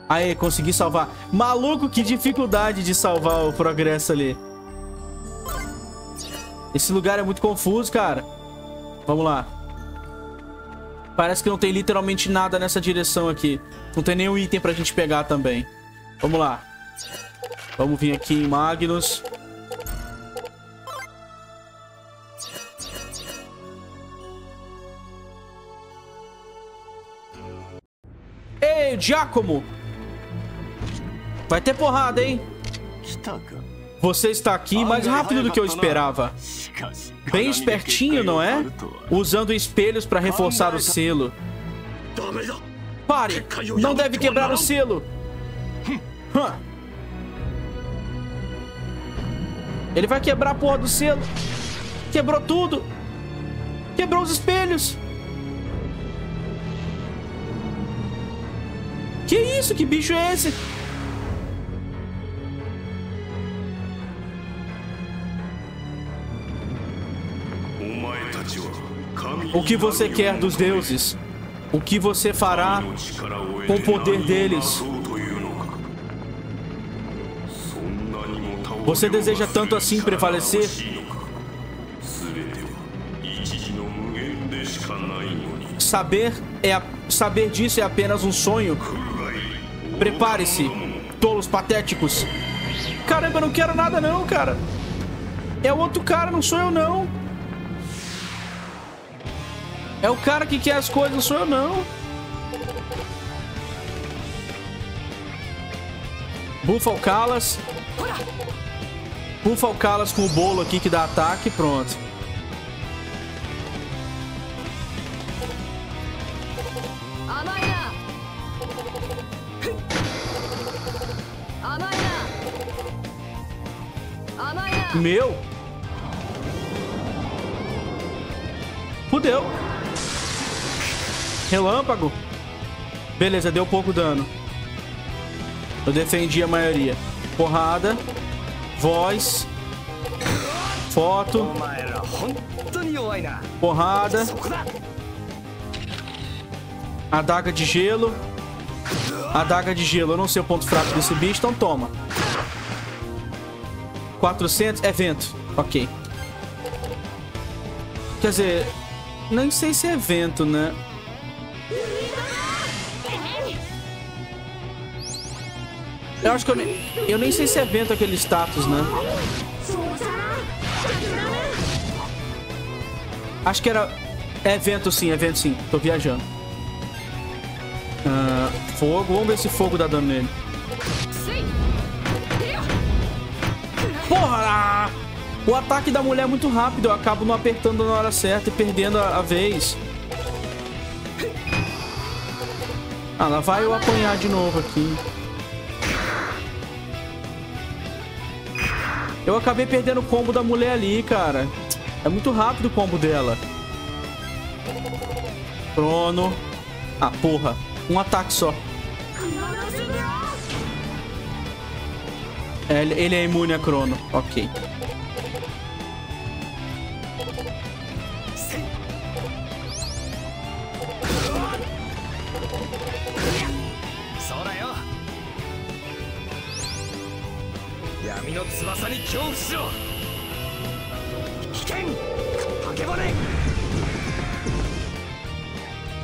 Aê, consegui salvar. Maluco, que dificuldade de salvar o progresso ali. Esse lugar é muito confuso, cara. Vamos lá. Parece que não tem literalmente nada nessa direção aqui. Não tem nenhum item pra gente pegar também. Vamos lá. Vamos vir aqui em Magnus. Ei, Giacomo! Vai ter porrada, hein? Você está aqui mais rápido do que eu esperava. Bem espertinho, não é? Usando espelhos para reforçar o selo. Pare! Não deve quebrar o selo! Hum. Ele vai quebrar a porra do selo! Quebrou tudo! Quebrou os espelhos! Que isso? Que bicho é esse? O que você quer dos deuses? O que você fará com o poder deles? Você deseja tanto assim prevalecer? Saber, é a... Saber disso é apenas um sonho. Prepare-se, tolos patéticos. Caramba, eu não quero nada não, cara. É o outro cara, não sou eu não. É o cara que quer as coisas, não sou eu não. Bufa o Kalas. Bufa o Kalas com o bolo aqui que dá ataque, pronto. Meu. Fudeu. Relâmpago. Beleza, deu pouco dano. Eu defendi a maioria. Porrada. Voz. Foto. Porrada. Adaga de gelo. Adaga de gelo. Eu não sei o ponto fraco desse bicho, então toma. quatrocentos, é vento, ok. Quer dizer, nem sei se é vento, né? Eu acho que eu nem, eu nem sei se é vento aquele status, né? Acho que era... É vento sim, é vento sim, tô viajando. Ah, fogo, vamos ver se fogo dá dano nele. Porra! O ataque da mulher é muito rápido. Eu acabo não apertando na hora certa e perdendo a, a vez. Ah, lá vai eu apanhar de novo aqui. Eu acabei perdendo o combo da mulher ali, cara. É muito rápido o combo dela. Trono. Ah, porra. Um ataque só. Ele é imune a Crono. Ok.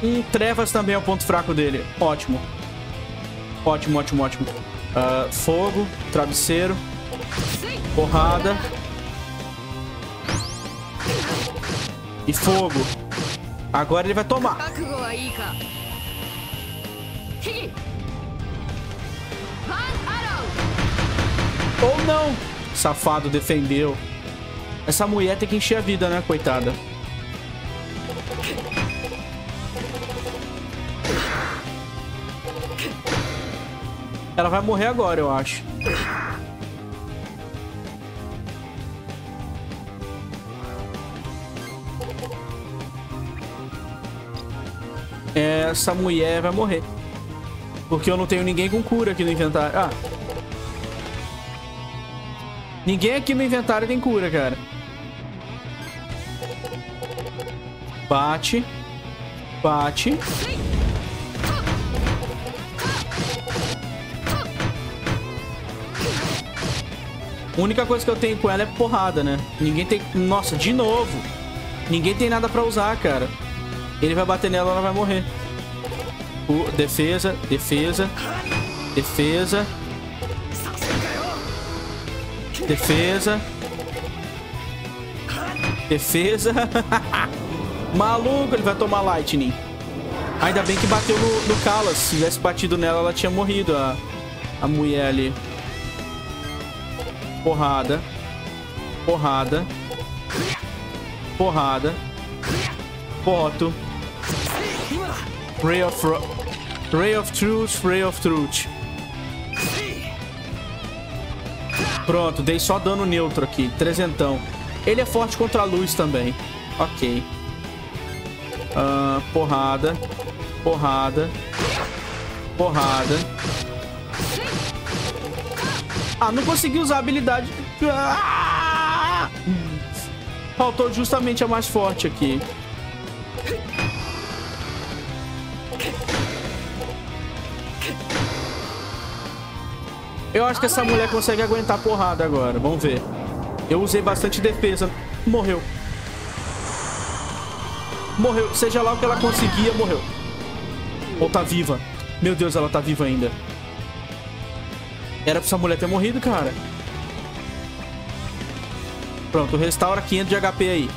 Hum, trevas também é o ponto fraco dele. Ótimo. Ótimo, ótimo, ótimo. Uh, fogo, travesseiro, porrada e fogo. Agora ele vai tomar. Ou não. Safado, defendeu. Essa mulher tem que encher a vida, né, coitada. Ela vai morrer agora, eu acho. Essa mulher vai morrer. Porque eu não tenho ninguém com cura aqui no inventário. Ah. Ninguém aqui no inventário tem cura, cara. Bate. Bate. A única coisa que eu tenho com ela é porrada, né? Ninguém tem... Nossa, de novo. Ninguém tem nada pra usar, cara. Ele vai bater nela, ela vai morrer. Uh, defesa, defesa. Defesa. Defesa. Defesa. Maluco, ele vai tomar lightning. Ainda bem que bateu no, no Kalas. Se tivesse batido nela, ela tinha morrido, a, a mulher ali. Porrada. Porrada. Porrada. Foto. Ray of... Ray of Truth. Ray of Truth. Pronto. Dei só dano neutro aqui. Trezentão. Ele é forte contra a luz também. Ok. Uh, porrada. Porrada. Porrada. Ah, não consegui usar a habilidade. Ah! Faltou justamente a mais forte aqui. Eu acho que essa mulher consegue aguentar a porrada agora. Vamos ver. Eu usei bastante defesa. Morreu. Morreu. Seja lá o que ela conseguia, morreu. Ou tá viva. Meu Deus, ela tá viva ainda. Era pra essa mulher ter morrido, cara. Pronto, restaura quinhentos de H P aí.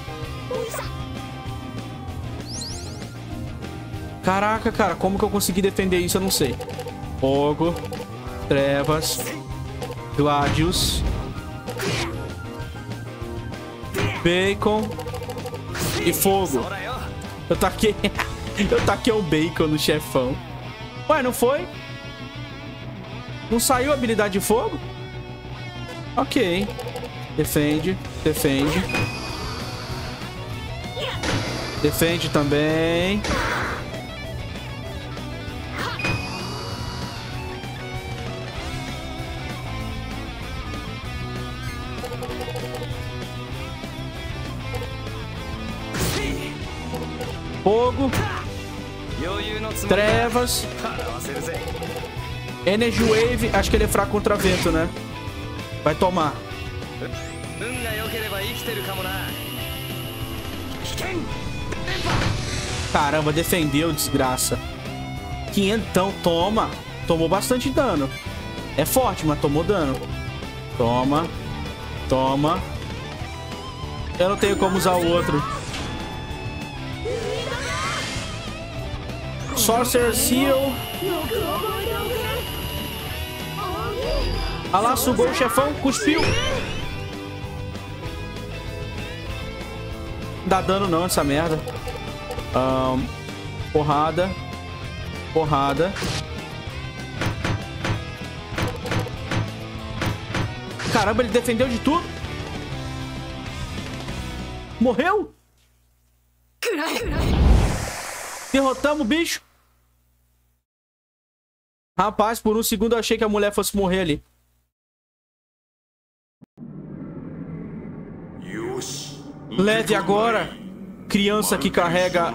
Caraca, cara, como que eu consegui defender isso? Eu não sei. Fogo. Trevas. Gladius. Bacon. E fogo. Eu taquei... eu taquei um bacon no chefão. Ué, não foi? Não saiu a habilidade de fogo? Ok. Defende. Defende. Defende também. Fogo. Trevas. Energy Wave. Acho que ele é fraco contra vento, né? Vai tomar. Caramba, defendeu, desgraça. Quinhentão, toma. Tomou bastante dano. É forte, mas tomou dano. Toma. Toma. Eu não tenho como usar o outro. Sorcerer Seal. Ah lá, sugou o chefão, cuspiu. Não dá dano não essa merda. um, Porrada. Porrada. Caramba, ele defendeu de tudo. Morreu? Derrotamos o bicho. Rapaz, por um segundo eu achei que a mulher fosse morrer ali. Leve agora, criança que carrega...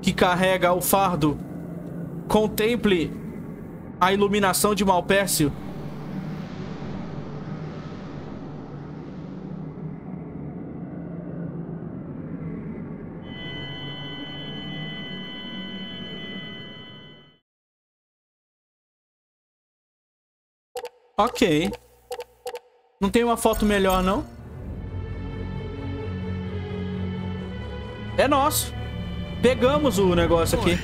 Que carrega o fardo. Contemple a iluminação de Malpercio. Ok. Não tem uma foto melhor, não? É nosso. Pegamos o negócio aqui.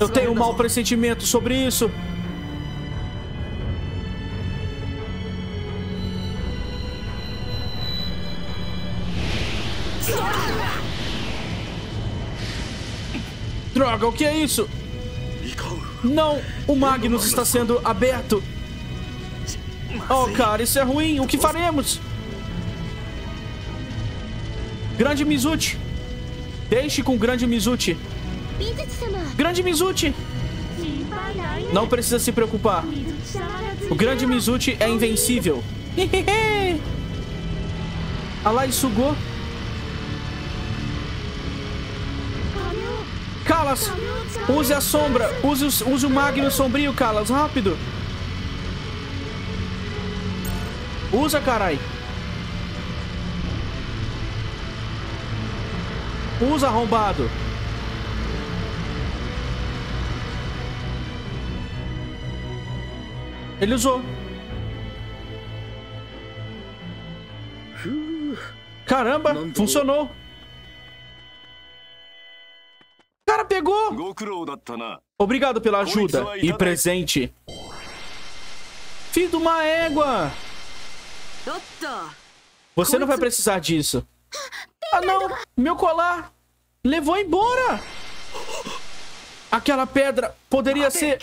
Eu tenho um mau pressentimento sobre isso. Droga, o que é isso? Não, o Magnus está sendo aberto. Oh, cara, isso é ruim. O que faremos? Grande Mizuti. Deixe com Grande Mizuti. Grande Mizuti. Não precisa se preocupar. O Grande Mizuti é invencível. Ah lá, ele sugou. Kalas, use a sombra. Use, os, use o Magnus sombrio, Kalas. Rápido. Usa, carai. Usa, arrombado. Ele usou. Caramba, funcionou. Cara, pegou. Obrigado pela ajuda e presente. Filho de uma égua. Você não vai precisar disso. Ah, não! Meu colar! Levou embora! Aquela pedra poderia ser...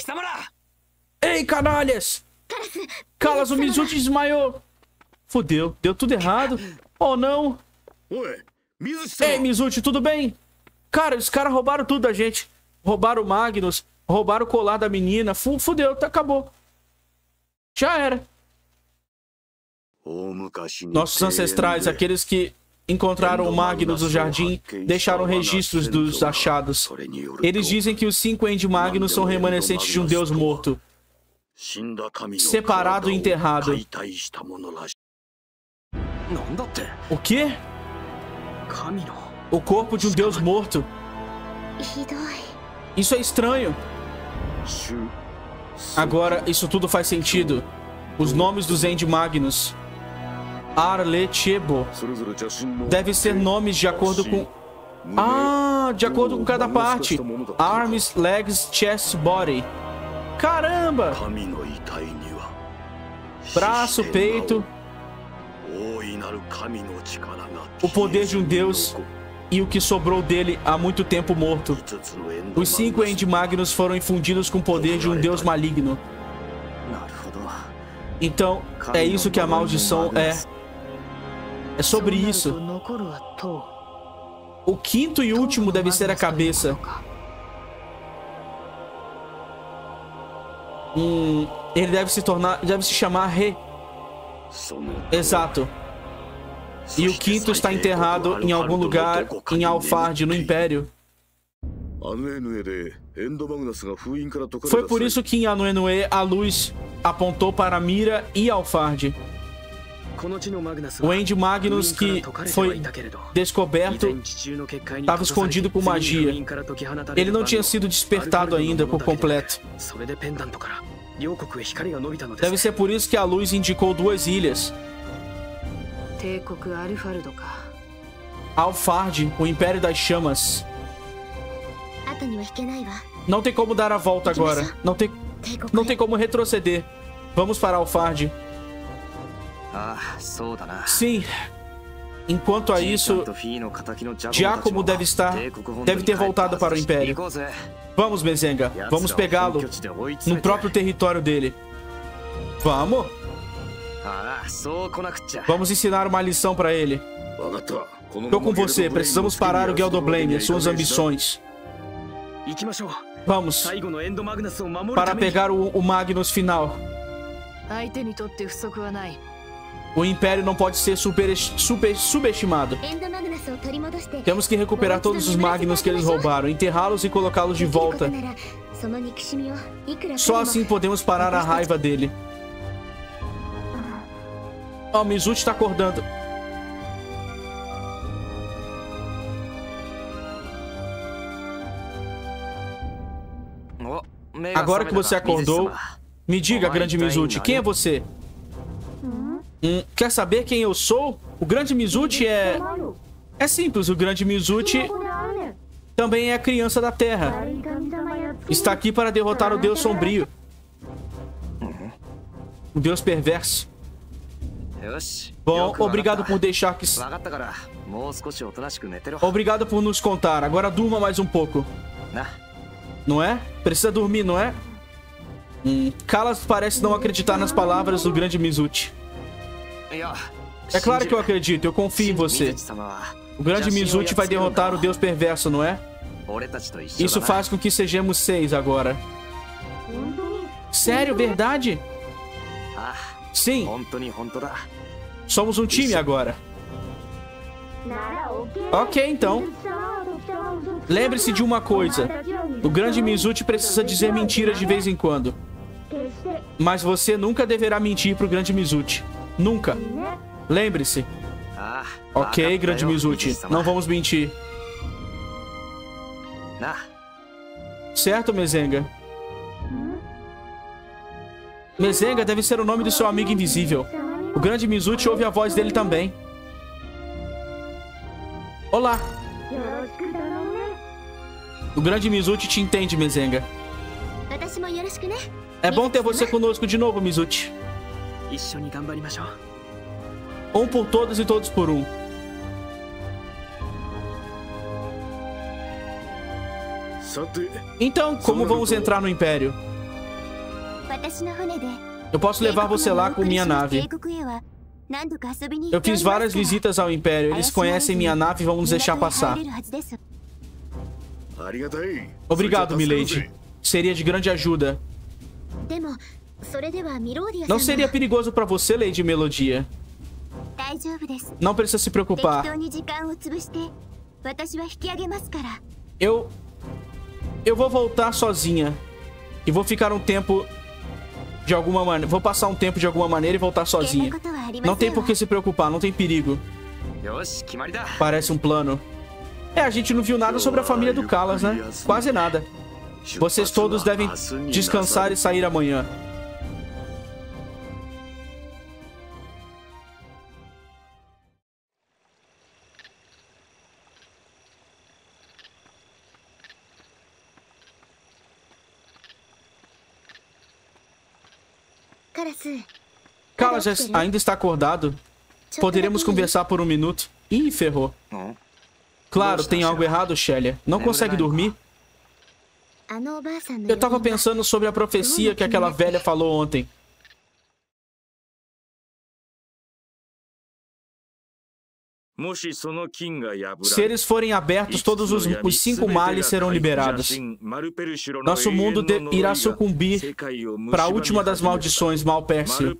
Ei, canalhas! Kalas, o Mizuti desmaiou! Fudeu, deu tudo errado. Oh, não! Ei, Mizuti, tudo bem? Cara, os caras roubaram tudo da gente. Roubaram o Magnus, roubaram o colar da menina. Fudeu, tá, acabou. Já era. Nossos ancestrais, aqueles que encontraram o Magnus no jardim, deixaram registros dos achados. Eles dizem que os cinco End Magnus são remanescentes de um deus morto, separado e enterrado. O quê? O corpo de um deus morto. Isso é estranho. Agora, isso tudo faz sentido. Os nomes dos End Magnus. Arlechebo. Deve ser nomes de acordo com... Ah, de acordo com cada parte. Arms, legs, chest, body. Caramba! Braço, peito. O poder de um deus e o que sobrou dele há muito tempo morto. Os cinco End Magnus foram infundidos com o poder de um deus maligno. Então, é isso que a maldição é. É sobre isso. O quinto e último deve ser a cabeça. Hum, ele deve se tornar, deve se chamar Re. Exato. E o quinto está enterrado em algum lugar em Alfard, no Império. Foi por isso que em Anoenue a luz apontou para Mira e Alfard. O End Magnus que foi descoberto estava escondido por magia. Ele não tinha sido despertado ainda por completo. Deve ser por isso que a luz indicou duas ilhas. Alfard, o Império das Chamas. Não tem como dar a volta agora. Não tem, não tem como retroceder. Vamos para Alfard. Sim. Enquanto a isso, Giacomo deve estar, deve ter voltado para o Império. Vamos, Mezenga. Vamos pegá-lo no próprio território dele. Vamos. Vamos ensinar uma lição para ele. Estou com você. Precisamos parar o Geldoblame e suas ambições. Vamos. Para pegar o, o Magnus final. O Império não pode ser super, super, subestimado. Temos que recuperar todos os Magnus que eles roubaram, enterrá-los e colocá-los de volta. Só assim podemos parar a raiva dele. Oh, Mizuti está acordando. Agora que você acordou, me diga, grande Mizuti, quem é você? Hum, quer saber quem eu sou? O grande Mizuti é... É simples, o grande Mizuti também é a criança da Terra. Está aqui para derrotar o Deus Sombrio. O Deus Perverso. Bom, obrigado por deixar que... Obrigado por nos contar. Agora durma mais um pouco. Não é? Precisa dormir, não é? Hum, Kalas parece não acreditar nas palavras do grande Mizuti. É claro que eu acredito, eu confio em você. O grande Mizuti vai derrotar o Deus Perverso, não é? Isso faz com que sejamos seis agora. Sério, verdade? Sim. Somos um time agora. Ok, então. Lembre-se de uma coisa. O grande Mizuti precisa dizer mentiras de vez em quando. Mas você nunca deverá mentir pro grande Mizuti. Nunca. Lembre-se. Ok, grande Mizuti. Não vamos mentir. Certo, Mezenga? Mezenga deve ser o nome do seu amigo invisível. O grande Mizuti ouve a voz dele também. Olá. O grande Mizuti te entende, Mezenga. É bom ter você conosco de novo, Mizuti. Um por todos e todos por um. Então, como vamos entrar no Império? Eu posso levar você lá com minha nave. Eu fiz várias visitas ao Império. Eles conhecem minha nave e vão nos deixar passar. Obrigado, Milady. Seria de grande ajuda. Não seria perigoso para você, Lady Melodia? Não precisa se preocupar. Eu... Eu vou voltar sozinha. E vou ficar um tempo... De alguma maneira... Vou passar um tempo de alguma maneira e voltar sozinha. Não tem por que se preocupar, não tem perigo. Parece um plano. É, a gente não viu nada sobre a família do Kalas, né? Quase nada. Vocês todos devem descansar e sair amanhã. Kalas ainda está acordado? Poderemos conversar por um minuto? Ih, ferrou. Claro, tem algo errado, Xehla. Não consegue dormir? Eu estava pensando sobre a profecia que aquela velha falou ontem. Se eles forem abertos, todos os, os cinco males serão liberados. Nosso mundo de, irá sucumbir para a última das maldições, Malpercio.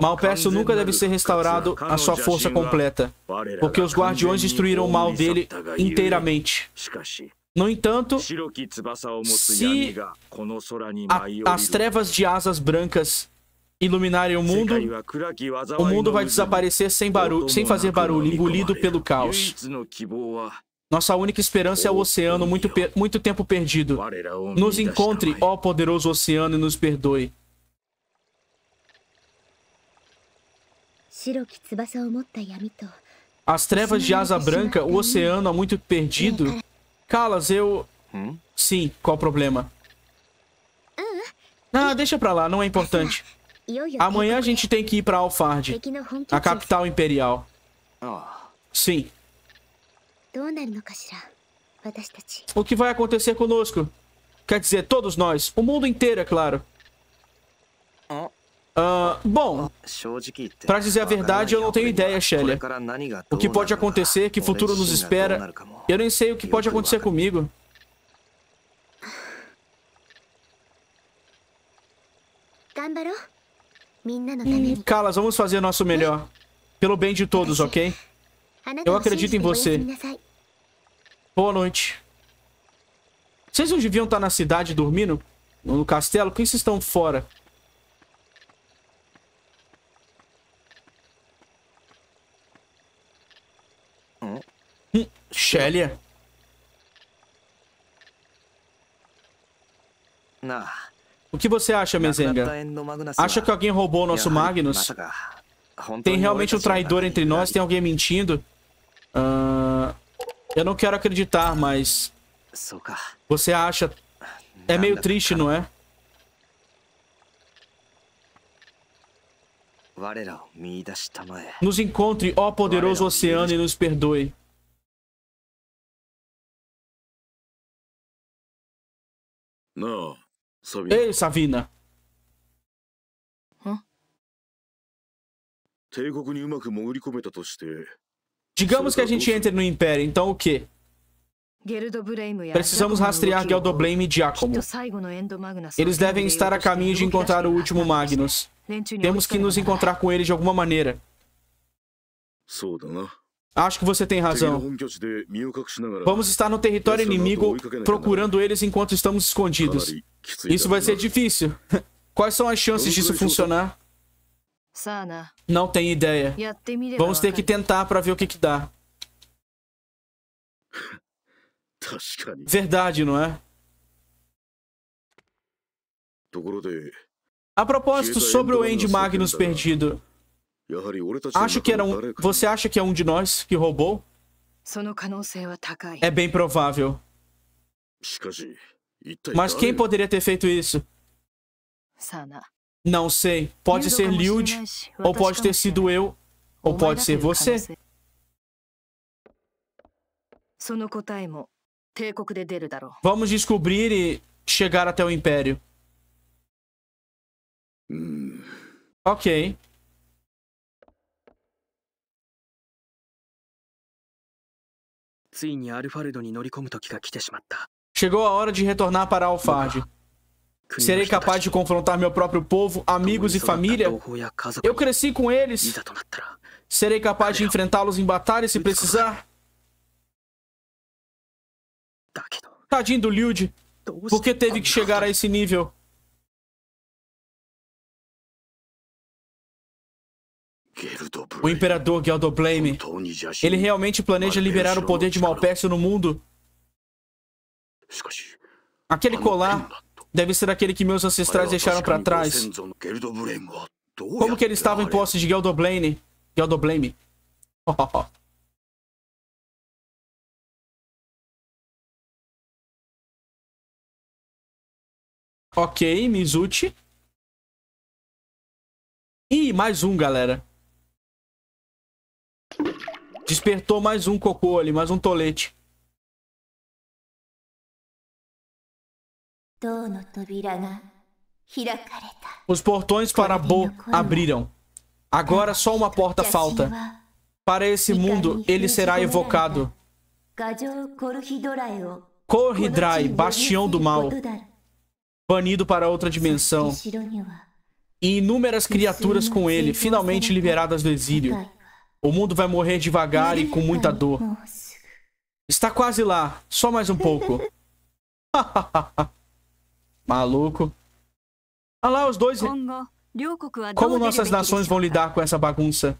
Malpercio nunca deve ser restaurado à sua força completa, porque os guardiões destruíram o mal dele inteiramente. No entanto, se a, as trevas de asas brancas iluminarem o mundo, o mundo vai desaparecer sem barulho, sem fazer barulho, engolido pelo caos. Nossa única esperança é o oceano, muito, per muito tempo perdido. Nos encontre, ó poderoso oceano, e nos perdoe. As trevas de asa branca, o oceano há muito perdido. Kalas, eu... Sim, qual o problema? Ah, deixa pra lá, não é importante. Amanhã a gente tem que ir para Alfard, a capital imperial. Sim. O que vai acontecer conosco? Quer dizer, todos nós. O mundo inteiro, é claro. Uh, bom, para dizer a verdade, eu não tenho ideia, Xehla. O que pode acontecer, que futuro nos espera. Eu nem sei o que pode acontecer comigo. Hum, Kalas, vamos fazer nosso melhor. Pelo bem de todos, ok? Eu acredito em você. Boa noite. Vocês não deviam estar na cidade dormindo? No castelo? Por que vocês estão fora? Hum, Xehla? Não. O que você acha, Mezenga? Acha que alguém roubou o nosso Magnus? Tem realmente um traidor entre nós? Tem alguém mentindo? Uh, eu não quero acreditar, mas... Você acha... É meio triste, não é? Nos encontre, ó poderoso oceano, e nos perdoe. Não. Ei, Savyna. Hã? Digamos que a gente entre no Império, então o quê? Precisamos rastrear Geldoblame e Giacomo. Eles devem estar a caminho de encontrar o último Magnus. Temos que nos encontrar com ele de alguma maneira. Acho que você tem razão. Vamos estar no território inimigo procurando eles enquanto estamos escondidos. Isso vai ser difícil. Quais são as chances disso funcionar? Não tenho ideia. Vamos ter que tentar para ver o que que dá. Verdade, não é? A propósito, sobre o End Magnus perdido... Acho que era um... Você acha que é um de nós que roubou? É bem provável. Mas quem poderia ter feito isso? Não sei. Pode ser Lyude, ou pode ter sido eu, ou pode ser você. Vamos descobrir e chegar até o Império. Ok. Chegou a hora de retornar para Alfard. Serei capaz de confrontar meu próprio povo, amigos e família? Eu cresci com eles. Serei capaz de enfrentá-los em batalha se precisar? Tadinho do Lyude. Por que teve que chegar a esse nível? O Imperador Geldoblame, ele realmente planeja liberar o poder de Malpercio no mundo? Aquele colar deve ser aquele que meus ancestrais deixaram para trás. Como que ele estava em posse de Geldoblame? Geldoblame. Oh. Ok, Mizuti. Ih, mais um, galera. Despertou mais um cocô ali, mais um tolete. Os portões para Bo abriram. Agora só uma porta falta. Para esse mundo, ele será evocado. Corridrai, bastião do mal. Banido para outra dimensão. E inúmeras criaturas com ele, finalmente liberadas do exílio. O mundo vai morrer devagar e com muita dor. Está quase lá, só mais um pouco. Maluco. Ah lá, os dois... Como nossas nações vão lidar com essa bagunça?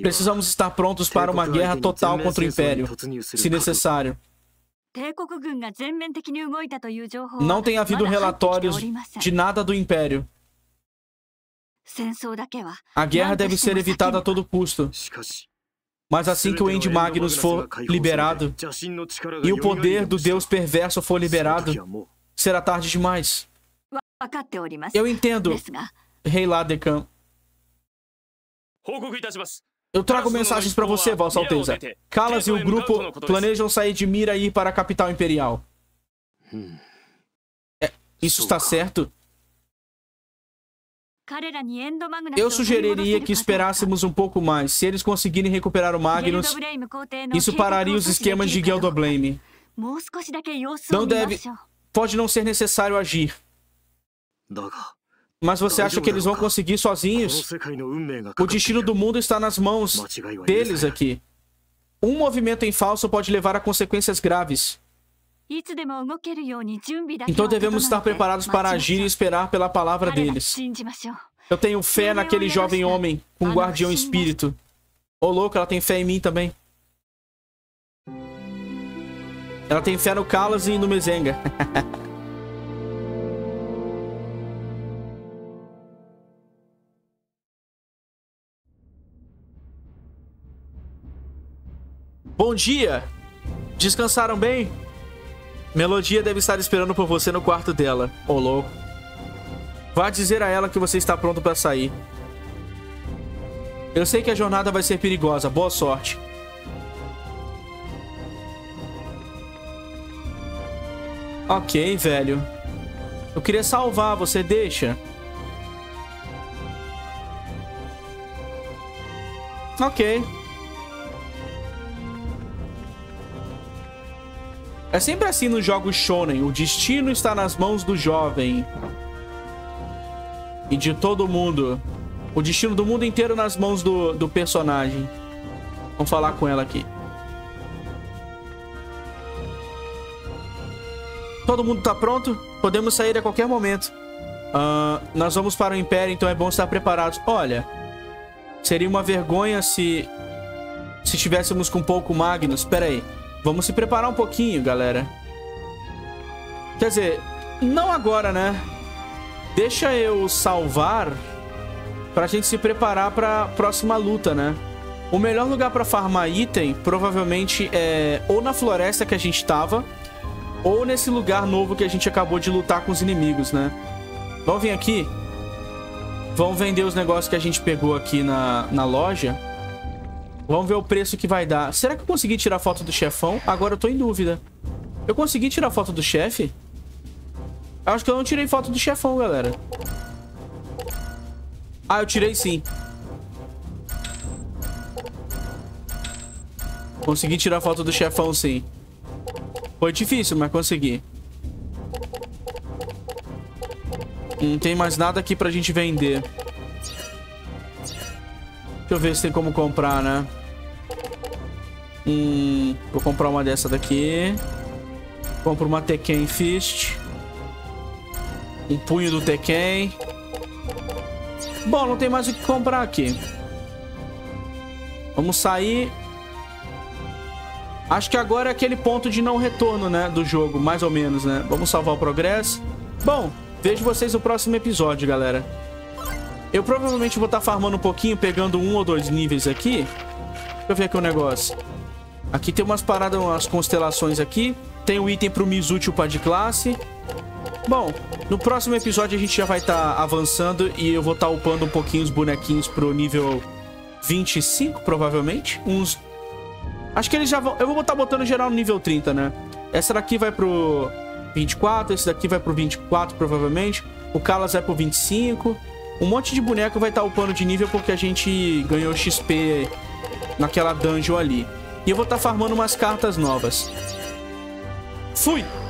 Precisamos estar prontos para uma guerra total contra o Império, se necessário. Não tem havido relatórios de nada do Império. A guerra deve ser evitada a todo custo. Mas assim que o End Magnus for liberado e o poder do Deus perverso for liberado, será tarde demais. Eu entendo, Rei Ladekan. Eu trago mensagens para você, Vossa Alteza. Kalas e o grupo planejam sair de Mira e ir para a capital imperial. É, isso está certo? Eu sugeriria que esperássemos um pouco mais. Se eles conseguirem recuperar o Magnus, isso pararia os esquemas de Geldoblame. Não deve... Pode não ser necessário agir. Mas você acha que eles vão conseguir sozinhos? O destino do mundo está nas mãos deles aqui. Um movimento em falso pode levar a consequências graves. Então devemos estar preparados para agir e esperar pela palavra deles. Eu tenho fé naquele jovem homem com um guardião espírito. Ô, louco, ela tem fé em mim também. Ela tem fé no Kalas e no Mezenga. Bom dia! Descansaram bem? Melodia deve estar esperando por você no quarto dela. Ô, louco. Vá dizer a ela que você está pronto para sair. Eu sei que a jornada vai ser perigosa. Boa sorte. Ok, velho. Eu queria salvar, você deixa? Ok. É sempre assim nos jogos Shonen. O destino está nas mãos do jovem. E de todo mundo. O destino do mundo inteiro nas mãos do, do personagem. Vamos falar com ela aqui. Todo mundo tá pronto? Podemos sair a qualquer momento. Uh, nós vamos para o Império, então é bom estar preparados. Olha, seria uma vergonha se... Se tivéssemos com pouco Magnus. Espera aí. Vamos se preparar um pouquinho, galera. Quer dizer, não agora, né? Deixa eu salvar pra gente se preparar pra próxima luta, né? O melhor lugar pra farmar item provavelmente é ou na floresta que a gente tava, ou nesse lugar novo que a gente acabou de lutar com os inimigos, né? Vamos vir aqui. Vamos vender os negócios que a gente pegou aqui na, na loja. Vamos ver o preço que vai dar. Será que eu consegui tirar foto do chefão? Agora eu tô em dúvida. Eu consegui tirar foto do chefe? Eu acho que eu não tirei foto do chefão, galera. Ah, eu tirei sim. Consegui tirar foto do chefão sim. Foi difícil, mas consegui. Não tem mais nada aqui pra gente vender. Deixa eu ver se tem como comprar, né? Hum, vou comprar uma dessa daqui. Compro uma Tekken Fist. Um punho do Tekken. Bom, não tem mais o que comprar aqui. Vamos sair. Acho que agora é aquele ponto de não retorno, né? Do jogo, mais ou menos, né? Vamos salvar o progresso. Bom, vejo vocês no próximo episódio, galera. Eu provavelmente vou estar farmando um pouquinho, pegando um ou dois níveis aqui. Deixa eu ver aqui o negócio. Aqui tem umas paradas, umas constelações aqui. Tem o item pro Mizuti upar de classe. Bom, no próximo episódio a gente já vai estar avançando e eu vou estar upando um pouquinho os bonequinhos pro nível vinte e cinco, provavelmente. Uns... Acho que eles já vão... Eu vou estar botando geral no nível trinta, né? Essa daqui vai pro vinte e quatro, esse daqui vai pro vinte e quatro, provavelmente. O Kalas vai pro vinte e cinco. Um monte de boneco vai estar upando de nível porque a gente ganhou X P naquela dungeon ali. E eu vou estar farmando umas cartas novas. Fui!